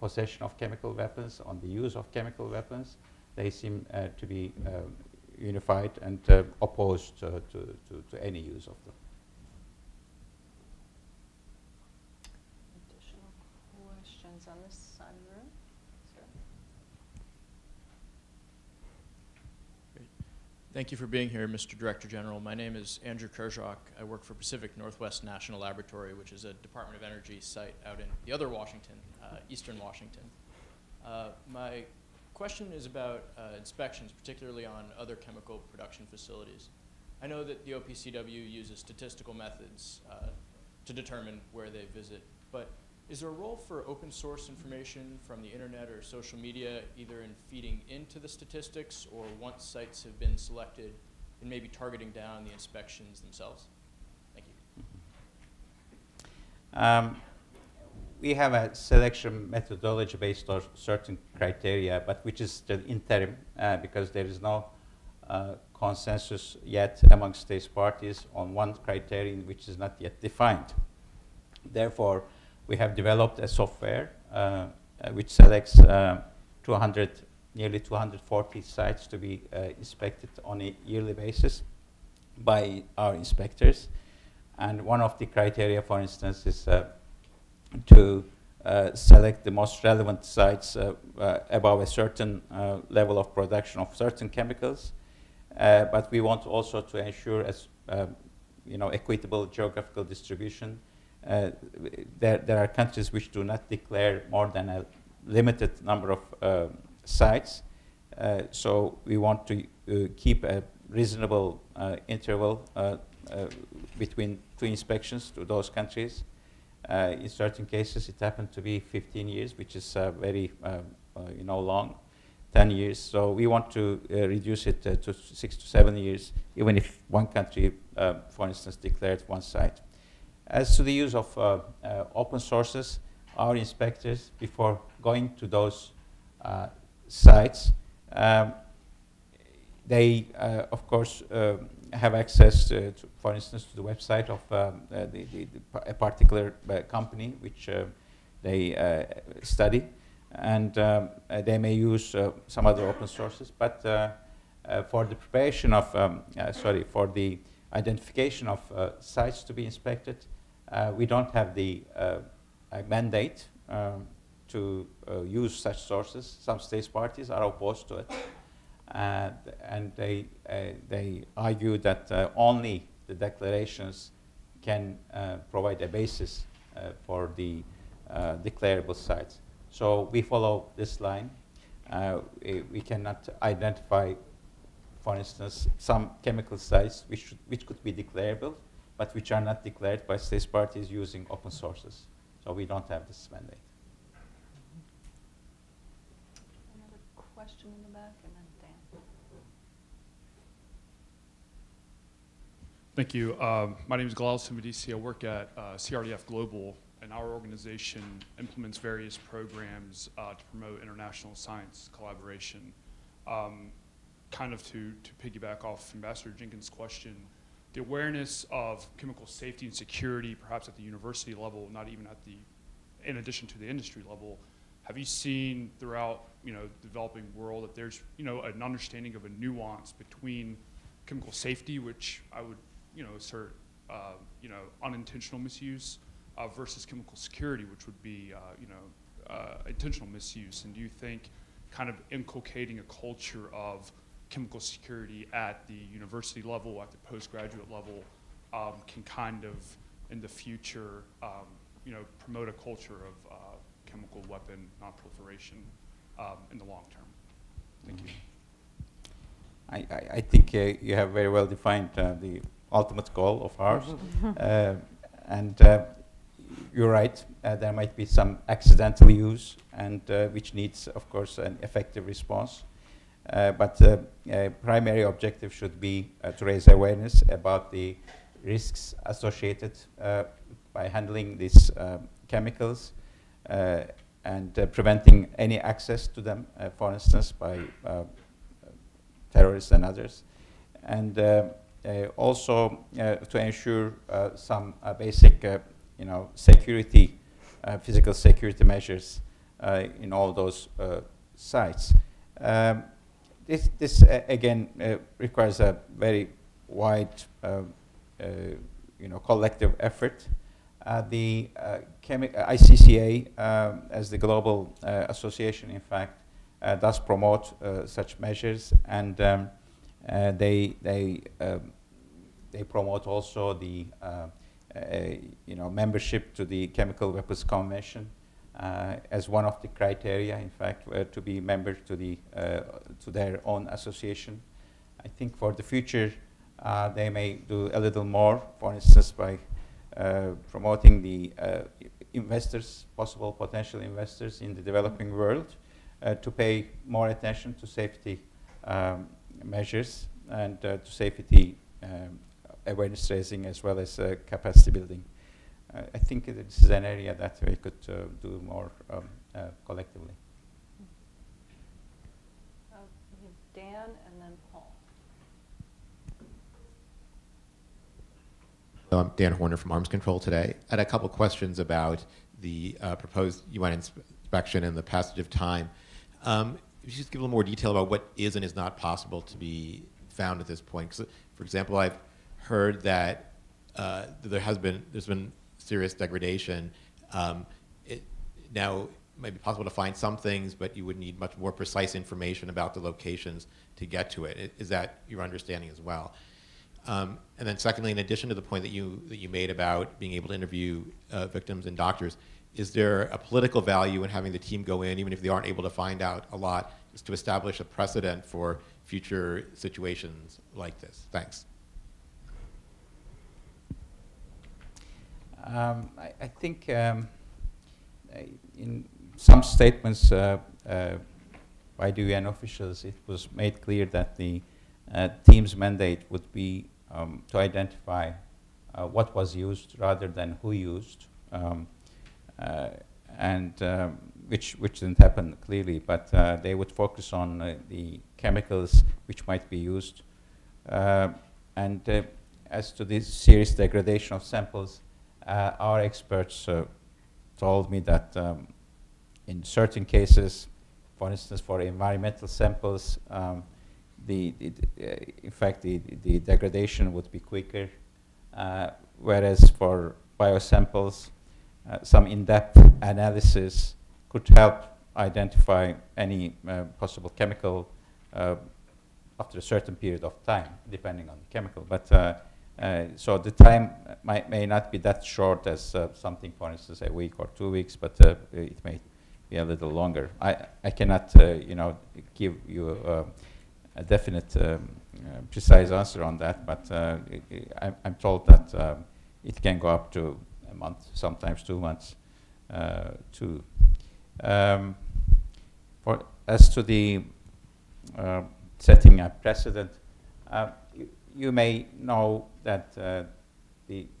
possession of chemical weapons, on the use of chemical weapons, they seem to be unified and opposed to any use of them. Additional questions on this side of the room? Thank you for being here, Mr. Director General. My name is Andrew Kerzhok. I work for Pacific Northwest National Laboratory, which is a Department of Energy site out in the other Washington, Eastern Washington. My question is about inspections, particularly on other chemical production facilities. I know that the OPCW uses statistical methods to determine where they visit, but is there a role for open source information from the internet or social media, either in feeding into the statistics or once sites have been selected and maybe targeting down the inspections themselves? Thank you. We have a selection methodology based on certain criteria, but which is still interim because there is no consensus yet among states parties on one criterion which is not yet defined. Therefore, we have developed a software which selects nearly 240 sites to be inspected on a yearly basis by our inspectors. And one of the criteria, for instance, is to select the most relevant sites above a certain level of production of certain chemicals. But we want also to ensure equitable geographical distribution. There are countries which do not declare more than a limited number of sites. So we want to keep a reasonable interval between two inspections to those countries. In certain cases, it happened to be 15 years, which is very long, 10 years. So we want to reduce it to 6 to 7 years, even if one country, for instance, declared one site. As to the use of open sources, our inspectors, before going to those sites, they of course have access to, for instance, to the website of a particular company which they study, and they may use some other open sources, but for the preparation of, for the identification of sites to be inspected, we don't have the mandate to use such sources. Some states parties are opposed to it, and they argue that only the declarations can provide a basis for the declarable sites. So we follow this line. We cannot identify, for instance, some chemical sites which could be declarable, but which are not declared by states parties using open sources. So we don't have this mandate. Another question in the back, and then Dan. Thank you. My name is Galal Simidisi. I work at CRDF Global, and our organization implements various programs to promote international science collaboration. Kind of to piggyback off Ambassador Jenkins' question, the awareness of chemical safety and security, perhaps at the university level, not even at the, in addition to the industry level, have you seen throughout, the developing world that there's, an understanding of a nuance between chemical safety, which I would, assert, unintentional misuse, versus chemical security, which would be, intentional misuse? And do you think kind of inculcating a culture of chemical security at the university level, at the postgraduate level, can kind of, in the future, promote a culture of chemical weapon nonproliferation in the long term? Thank you. I think you have very well defined the ultimate goal of ours. And you're right, there might be some accidental use, and which needs, of course, an effective response. But the primary objective should be to raise awareness about the risks associated by handling these chemicals and preventing any access to them, for instance, by terrorists and others. And also to ensure some basic, security, physical security measures in all those sites. This again, requires a very wide, collective effort. The ICCA, as the global association, in fact, does promote such measures, and they promote also the, membership to the Chemical Weapons Convention. As one of the criteria, in fact, were to be members to the to their own association. I think for the future, they may do a little more, for instance, by promoting the investors, possible potential investors in the developing world, to pay more attention to safety measures and to safety awareness raising, as well as capacity building. I think this is an area that we could do more collectively. We have Dan and then Paul. Hello, I'm Dan Horner from Arms Control today. I had a couple questions about the proposed UN inspection and the passage of time. If you just give a little more detail about what is and is not possible to be found at this point. 'Cause, for example, I've heard that there's been serious degradation. Now it might be possible to find some things, but you would need much more precise information about the locations to get to it. Is that your understanding as well? And then secondly, in addition to the point that you made about being able to interview victims and doctors, is there a political value in having the team go in, even if they aren't able to find out a lot, just to establish a precedent for future situations like this? Thanks. I think in some statements by the UN officials, it was made clear that the team's mandate would be to identify what was used rather than who used. And which didn't happen clearly, but they would focus on the chemicals which might be used. And as to this serious degradation of samples, our experts told me that in certain cases, for instance, for environmental samples, in fact, the degradation would be quicker, whereas for biosamples, some in-depth analysis could help identify any possible chemical after a certain period of time, depending on the chemical. But so the time may not be that short as something, for instance, a week or 2 weeks, but it may be a little longer. I cannot, you know, give you a definite, precise answer on that, but I'm told that it can go up to a month, sometimes 2 months, too. As to the setting a precedent, you may know that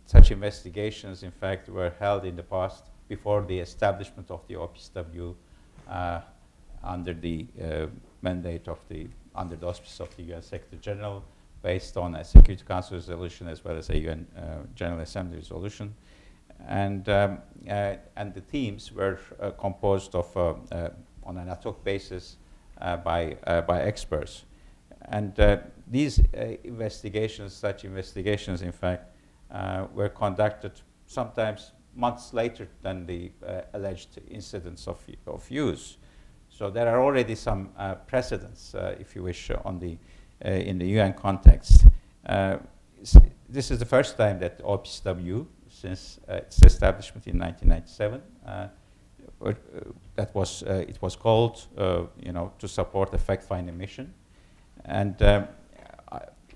such investigations, in fact, were held in the past before the establishment of the OPCW under the mandate of the, under the auspices of the UN Secretary General, based on a Security Council resolution as well as a UN General Assembly resolution. And the teams were composed of, on an ad hoc basis, by experts. And these such investigations, in fact, were conducted sometimes months later than the alleged incidents of use. So there are already some precedents, if you wish, on the, in the UN context. This is the first time that OPCW, since its establishment in 1997, that was it was called, you know, to support a fact-finding mission, and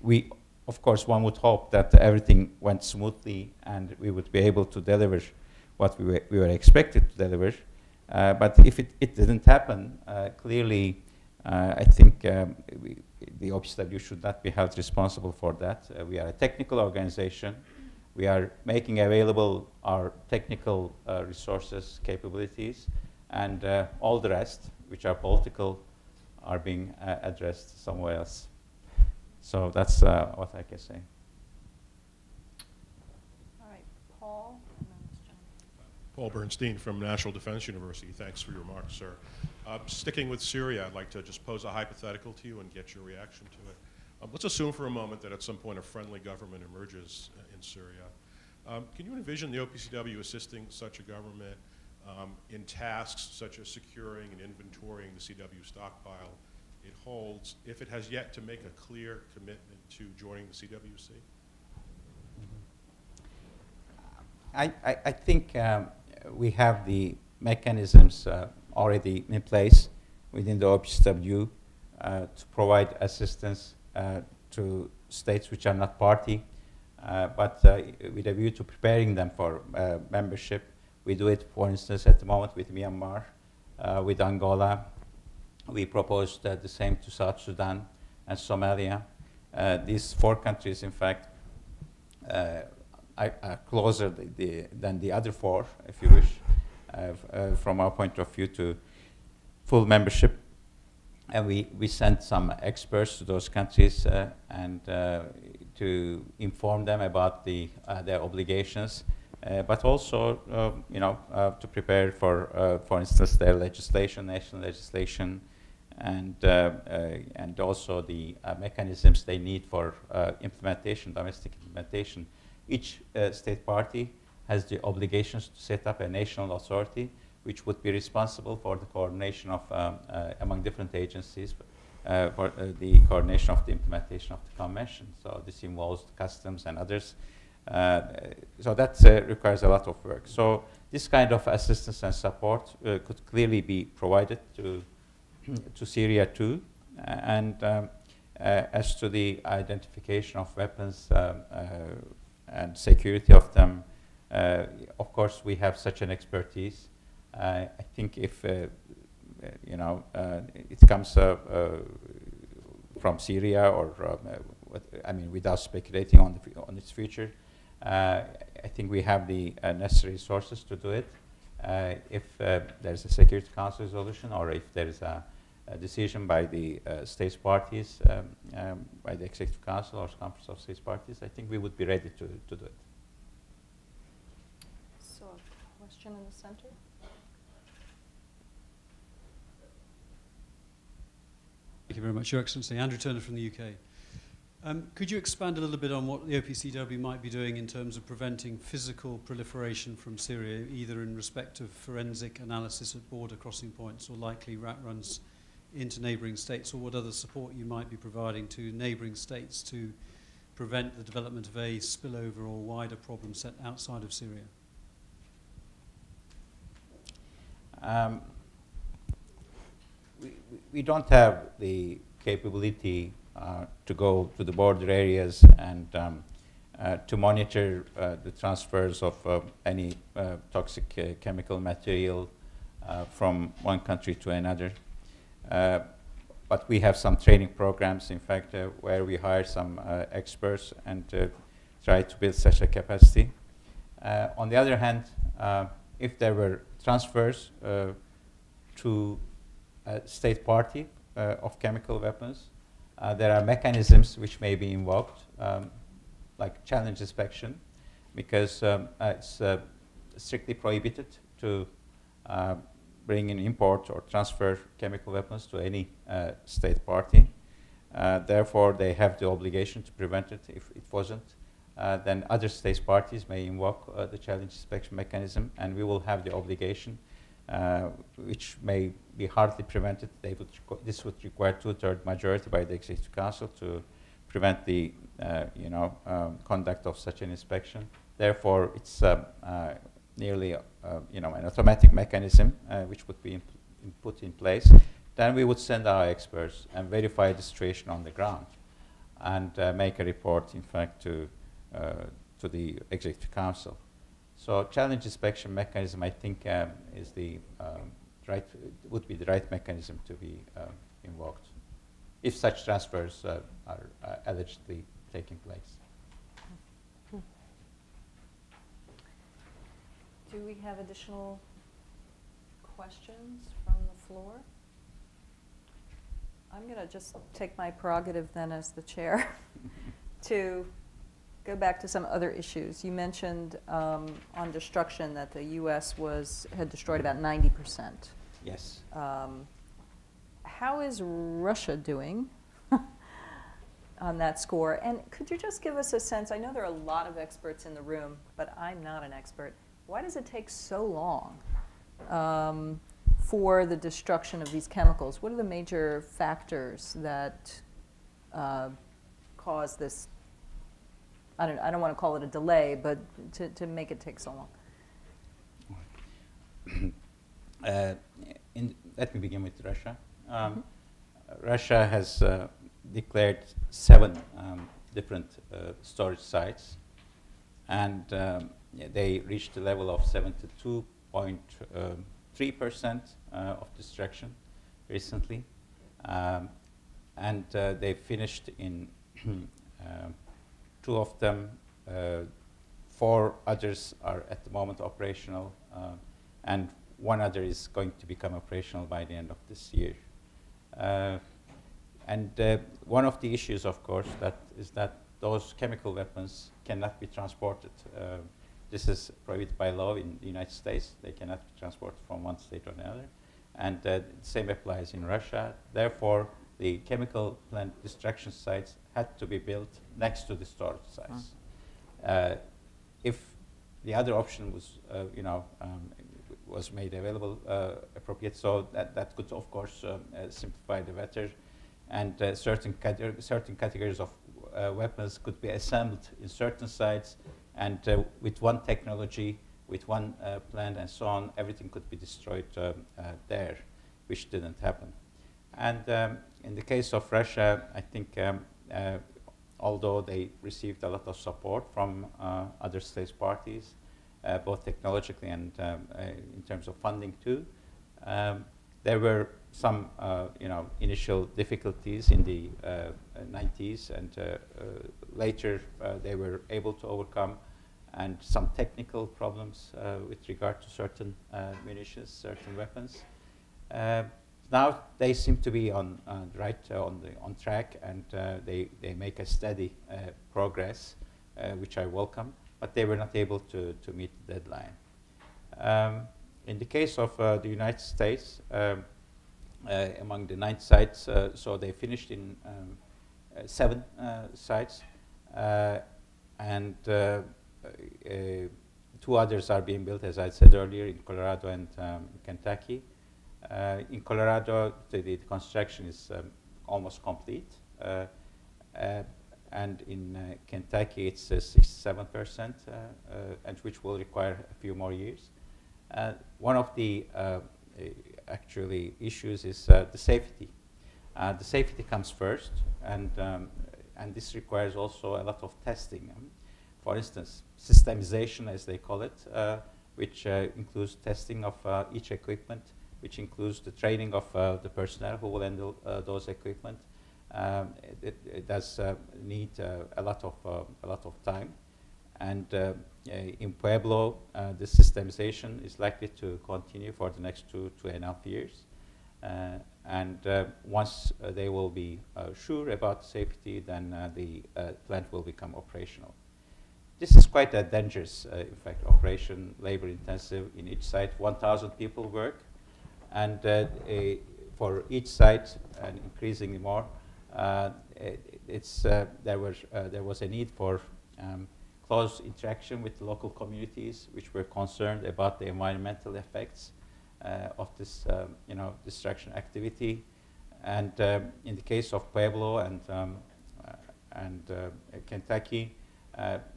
we, of course, one would hope that everything went smoothly and we would be able to deliver what we were expected to deliver. But if it didn't happen, clearly, I think the OPCW should not be held responsible for that. We are a technical organization. We are making available our technical resources, capabilities, and all the rest, which are political, are being addressed somewhere else. So that's what I can say. All right, Paul. And then it's John. Paul Bernstein from National Defense University. Thanks for your remarks, sir. Sticking with Syria, I'd like to just pose a hypothetical to you and get your reaction to it. Let's assume for a moment that at some point a friendly government emerges in Syria. Can you envision the OPCW assisting such a government in tasks such as securing and inventorying the CW stockpile it holds if it has yet to make a clear commitment to joining the CWC? I think we have the mechanisms already in place within the OPCW to provide assistance to states which are not party, but with a view to preparing them for membership. We do it, for instance, at the moment with Myanmar, with Angola. We proposed the same to South Sudan and Somalia. These four countries, in fact, are closer than the other four, if you wish, from our point of view, to full membership. And we sent some experts to those countries and to inform them about the, their obligations, but also, you know, to prepare for instance, their legislation, national legislation, and also the mechanisms they need for implementation, domestic implementation. Each state party has the obligations to set up a national authority, which would be responsible for the coordination of, among different agencies, for the coordination of the implementation of the convention. So this involves customs and others. So that requires a lot of work. So this kind of assistance and support could clearly be provided to Syria too. And as to the identification of weapons and security of them, of course, we have such an expertise. I think if, you know, it comes from Syria or, I mean, without speculating on, on its future, I think we have the necessary resources to do it. if there's a Security Council resolution or if there's a decision by the states parties, by the Executive Council or Conference of States Parties, I think we would be ready to do it. So, a question in the center. Thank you very much, Your Excellency. Andrew Turner from the UK. Could you expand a little bit on what the OPCW might be doing in terms of preventing physical proliferation from Syria, either in respect of forensic analysis at border crossing points or likely rat runs into neighbouring states, or what other support you might be providing to neighbouring states to prevent the development of a spillover or wider problem set outside of Syria? We don't have the capability to go to the border areas and to monitor the transfers of any toxic chemical material from one country to another. But we have some training programs, in fact, where we hire some experts and try to build such a capacity. On the other hand, if there were transfers to a state party of chemical weapons, there are mechanisms which may be involved, like challenge inspection, because it's strictly prohibited to bring in, import, or transfer chemical weapons to any state party. Therefore, they have the obligation to prevent it. If it wasn't, then other state parties may invoke the challenge inspection mechanism, and we will have the obligation, which may be hardly prevented. This would require two-thirds majority by the Executive Council to prevent the conduct of such an inspection. Therefore, it's nearly an automatic mechanism which would be put in place. Then we would send our experts and verify the situation on the ground and make a report, in fact, to the Executive Council. So challenge inspection mechanism, I think, is the would be the right mechanism to be invoked if such transfers are allegedly taking place. Do we have additional questions from the floor? I'm going to just take my prerogative then as the chair to go back to some other issues. You mentioned on destruction that the U.S. had destroyed about 90%. Yes. How is Russia doing on that score? And could you just give us a sense? I know there are a lot of experts in the room, but I'm not an expert. Why does it take so long for the destruction of these chemicals? What are the major factors that cause this? I don't want to call it a delay, but to make it take so long. Let me begin with Russia. Russia has declared 7 different storage sites, and they reached a level of 72.3% of destruction recently, and they finished in 2 of them. 4 others are at the moment operational, and 1 other is going to become operational by the end of this year. One of the issues, of course, is that those chemical weapons cannot be transported. This is prohibited by law in the United States. They cannot be transported from one state to another. And the same applies in Russia. Therefore, the chemical plant destruction sites had to be built next to the storage sites. If the other option was made available, appropriate, so that could, of course, simplify the matter, and certain categories of weapons could be assembled in certain sites, and with one technology, with one plant, and so on, everything could be destroyed there, which didn't happen. And in the case of Russia, I think, although they received a lot of support from other states parties, both technologically and in terms of funding too, there were some initial difficulties in the 90s, and later they were able to overcome and some technical problems with regard to certain munitions, certain weapons. Now they seem to be on track, and they make a steady progress, which I welcome, but they were not able to meet the deadline. In the case of the United States, among the 9 sites, so they finished in 7 sites, and 2 others are being built, as I said earlier, in Colorado and Kentucky. In Colorado, the construction is almost complete, and in Kentucky, it's 67%, and which will require a few more years. One of the actually issues is the safety. The safety comes first, and this requires also a lot of testing. For instance, systemization, as they call it, which includes testing of each equipment, which includes the training of the personnel who will handle those equipment. It does need a lot of time, and in Pueblo, the systemization is likely to continue for the next 2.5 years. And once they will be sure about safety, then the plant will become operational. This is quite a dangerous, in fact, operation, labor-intensive. In each site, 1,000 people work. And for each site, and increasingly more, there was a need for close interaction with local communities, which were concerned about the environmental effects of this, destruction activity. And in the case of Pueblo and Kentucky,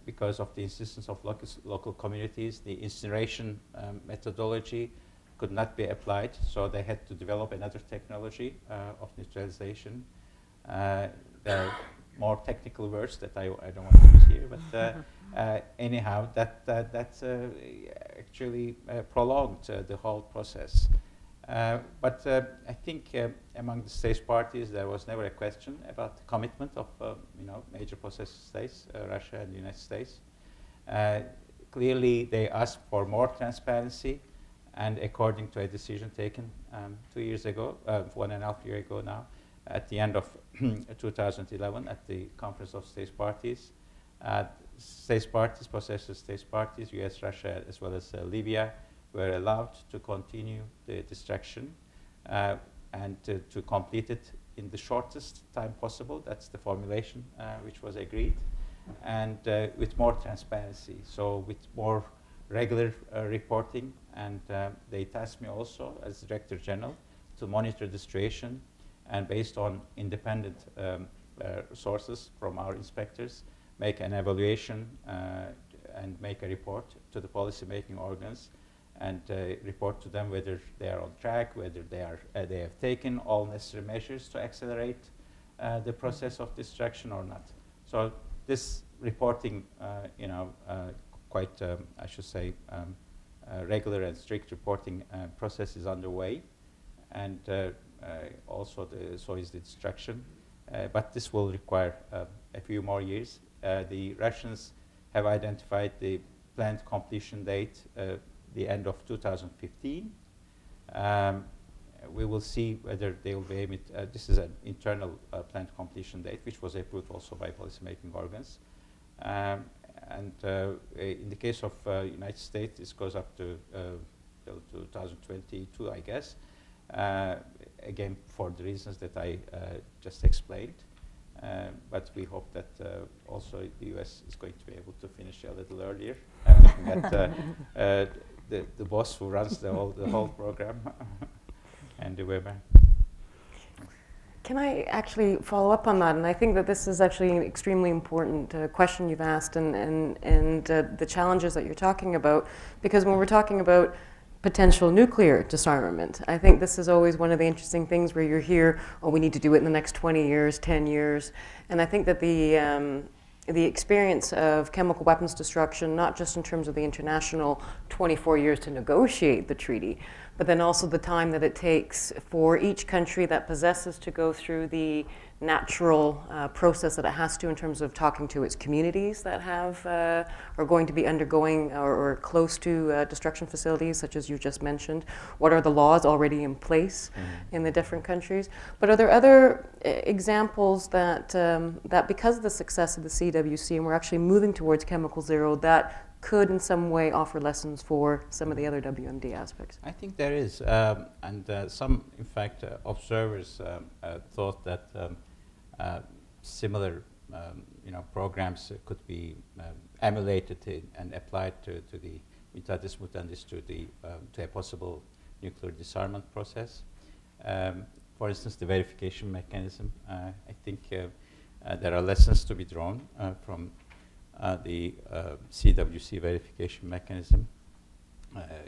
because of the insistence of local communities, the incineration methodology could not be applied, so they had to develop another technology of neutralization. There are more technical words that I don't want to use here, but anyhow, that actually prolonged the whole process. But I think among the states parties, there was never a question about the commitment of major possessor states, Russia and the United States. Clearly, they asked for more transparency. And according to a decision taken 2 years ago, 1.5 years ago now, at the end of 2011 at the Conference of States Parties, possessor states parties, US, Russia, as well as Libya, were allowed to continue the destruction and to complete it in the shortest time possible. That's the formulation which was agreed, and with more transparency, so with more regular reporting, and they tasked me also as Director General to monitor the situation, and based on independent sources from our inspectors, make an evaluation and make a report to the policy-making organs, and report to them whether they are on track, whether they have taken all necessary measures to accelerate the process of destruction or not. So this reporting, quite, I should say, regular and strict reporting process is underway, and also so is the destruction. But this will require a few more years. The Russians have identified the planned completion date, the end of 2015. We will see whether they will be able to, this is an internal planned completion date, which was approved also by policymaking organs. And in the case of United States, this goes up to till 2022, I guess, again, for the reasons that I just explained. But we hope that also the U.S. is going to be able to finish a little earlier. I'm looking at the boss who runs the whole program, Andy Weber. Can I actually follow up on that? And I think that this is actually an extremely important question you've asked, and the challenges that you're talking about, because when we're talking about potential nuclear disarmament, I think this is always one of the interesting things where you hear, oh, we need to do it in the next 20 years, 10 years. And I think that the experience of chemical weapons destruction, not just in terms of the international 24 years to negotiate the treaty, but then also the time that it takes for each country that possesses to go through the natural process that it has to in terms of talking to its communities that have are going to be undergoing or close to destruction facilities, such as you just mentioned. What are the laws already in place in the different countries? But are there other examples that, that because of the success of the CWC, and we're actually moving towards chemical zero, that could in some way offer lessons for some of the other WMD aspects? I think there is, and some, in fact, observers thought that similar, programs could be emulated and applied to the mutatis mutandis to a possible nuclear disarmament process. For instance, the verification mechanism. I think there are lessons to be drawn from the CWC verification mechanism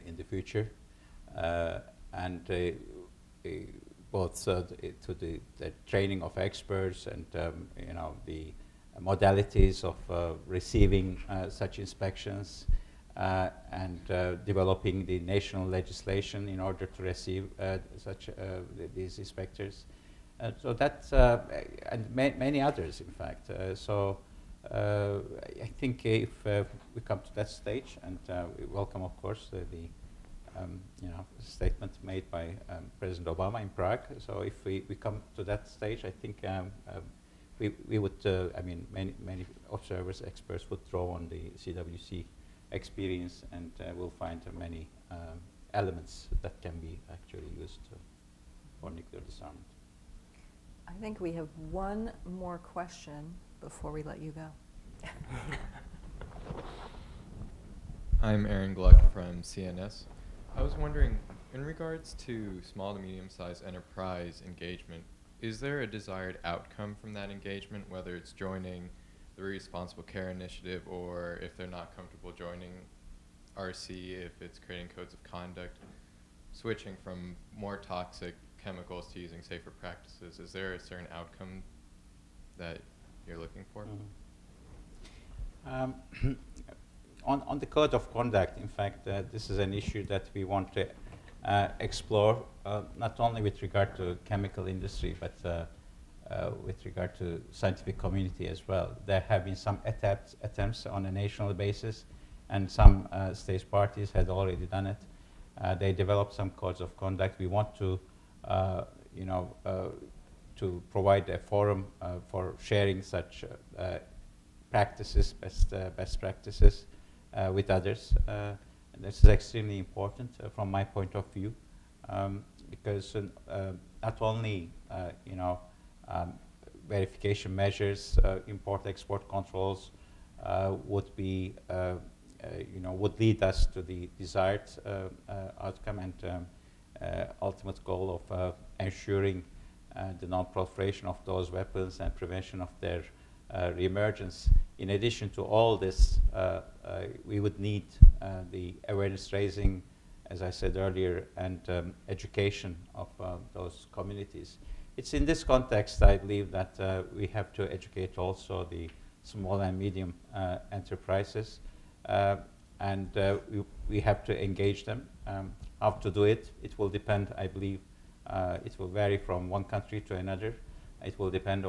in the future, and both to the training of experts and the modalities of receiving such inspections and developing the national legislation in order to receive such these inspectors. So that's and many others, in fact. So I think if we come to that stage, and we welcome, of course, the statement made by President Obama in Prague. So if we come to that stage, I think we would, many observers, experts would draw on the CWC experience, and we'll find many elements that can be actually used for nuclear disarmament. I think we have one more question before we let you go. I'm Aaron Gluck from CNS. I was wondering, in regards to small to medium-sized enterprise engagement, is there a desired outcome from that engagement, whether it's joining the Responsible Care Initiative, or if they're not comfortable joining RC, if it's creating codes of conduct, switching from more toxic chemicals to using safer practices? Is there a certain outcome that you're looking for? On the code of conduct, in fact, this is an issue that we want to explore, not only with regard to chemical industry, but with regard to scientific community as well. There have been some attempts on a national basis, and some state parties had already done it. They developed some codes of conduct. We want to, to provide a forum for sharing such practices, best practices with others. And this is extremely important from my point of view, because not only verification measures, import-export controls would be would lead us to the desired outcome and ultimate goal of ensuring the non-proliferation of those weapons and prevention of their reemergence. In addition to all this, we would need the awareness raising, as I said earlier, and education of those communities. It's in this context, I believe, that we have to educate also the small and medium enterprises, and we have to engage them. How to do it? It will depend, I believe. It will vary from one country to another. It will depend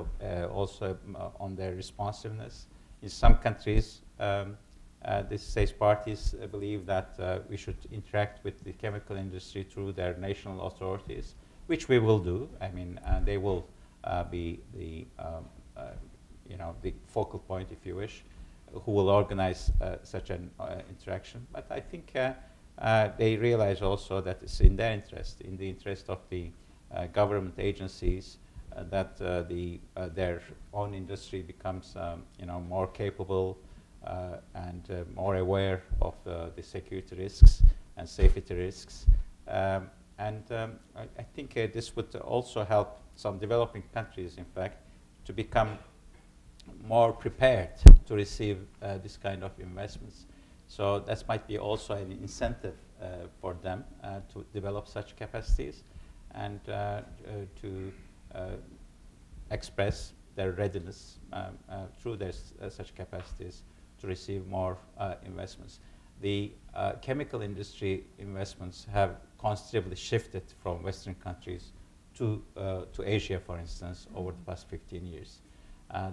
also on their responsiveness. In some countries, the state parties believe that we should interact with the chemical industry through their national authorities, which we will do. They will be the the focal point, if you wish, who will organize such an interaction. But I think they realize also that it's in their interest, in the interest of the government agencies, that their own industry becomes more capable and more aware of the security risks and safety risks. I think this would also help some developing countries, in fact, to become more prepared to receive this kind of investments. So that might be also an incentive for them to develop such capacities and to express their readiness through their such capacities to receive more investments. the chemical industry investments have considerably shifted from Western countries to Asia, for instance, over the past 15 years.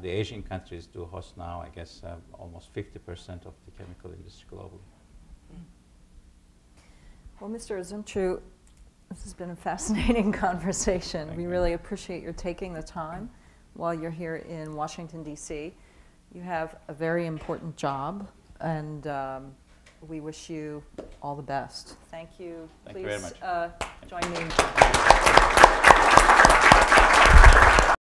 The Asian countries do host now, I guess, almost 50% of the chemical industry globally. Well, Mr. Uzumcu, this has been a fascinating conversation. Thank you. Really appreciate your taking the time while you're here in Washington, D.C. You have a very important job, and we wish you all the best. Thank you. Thank you very much. Please join me.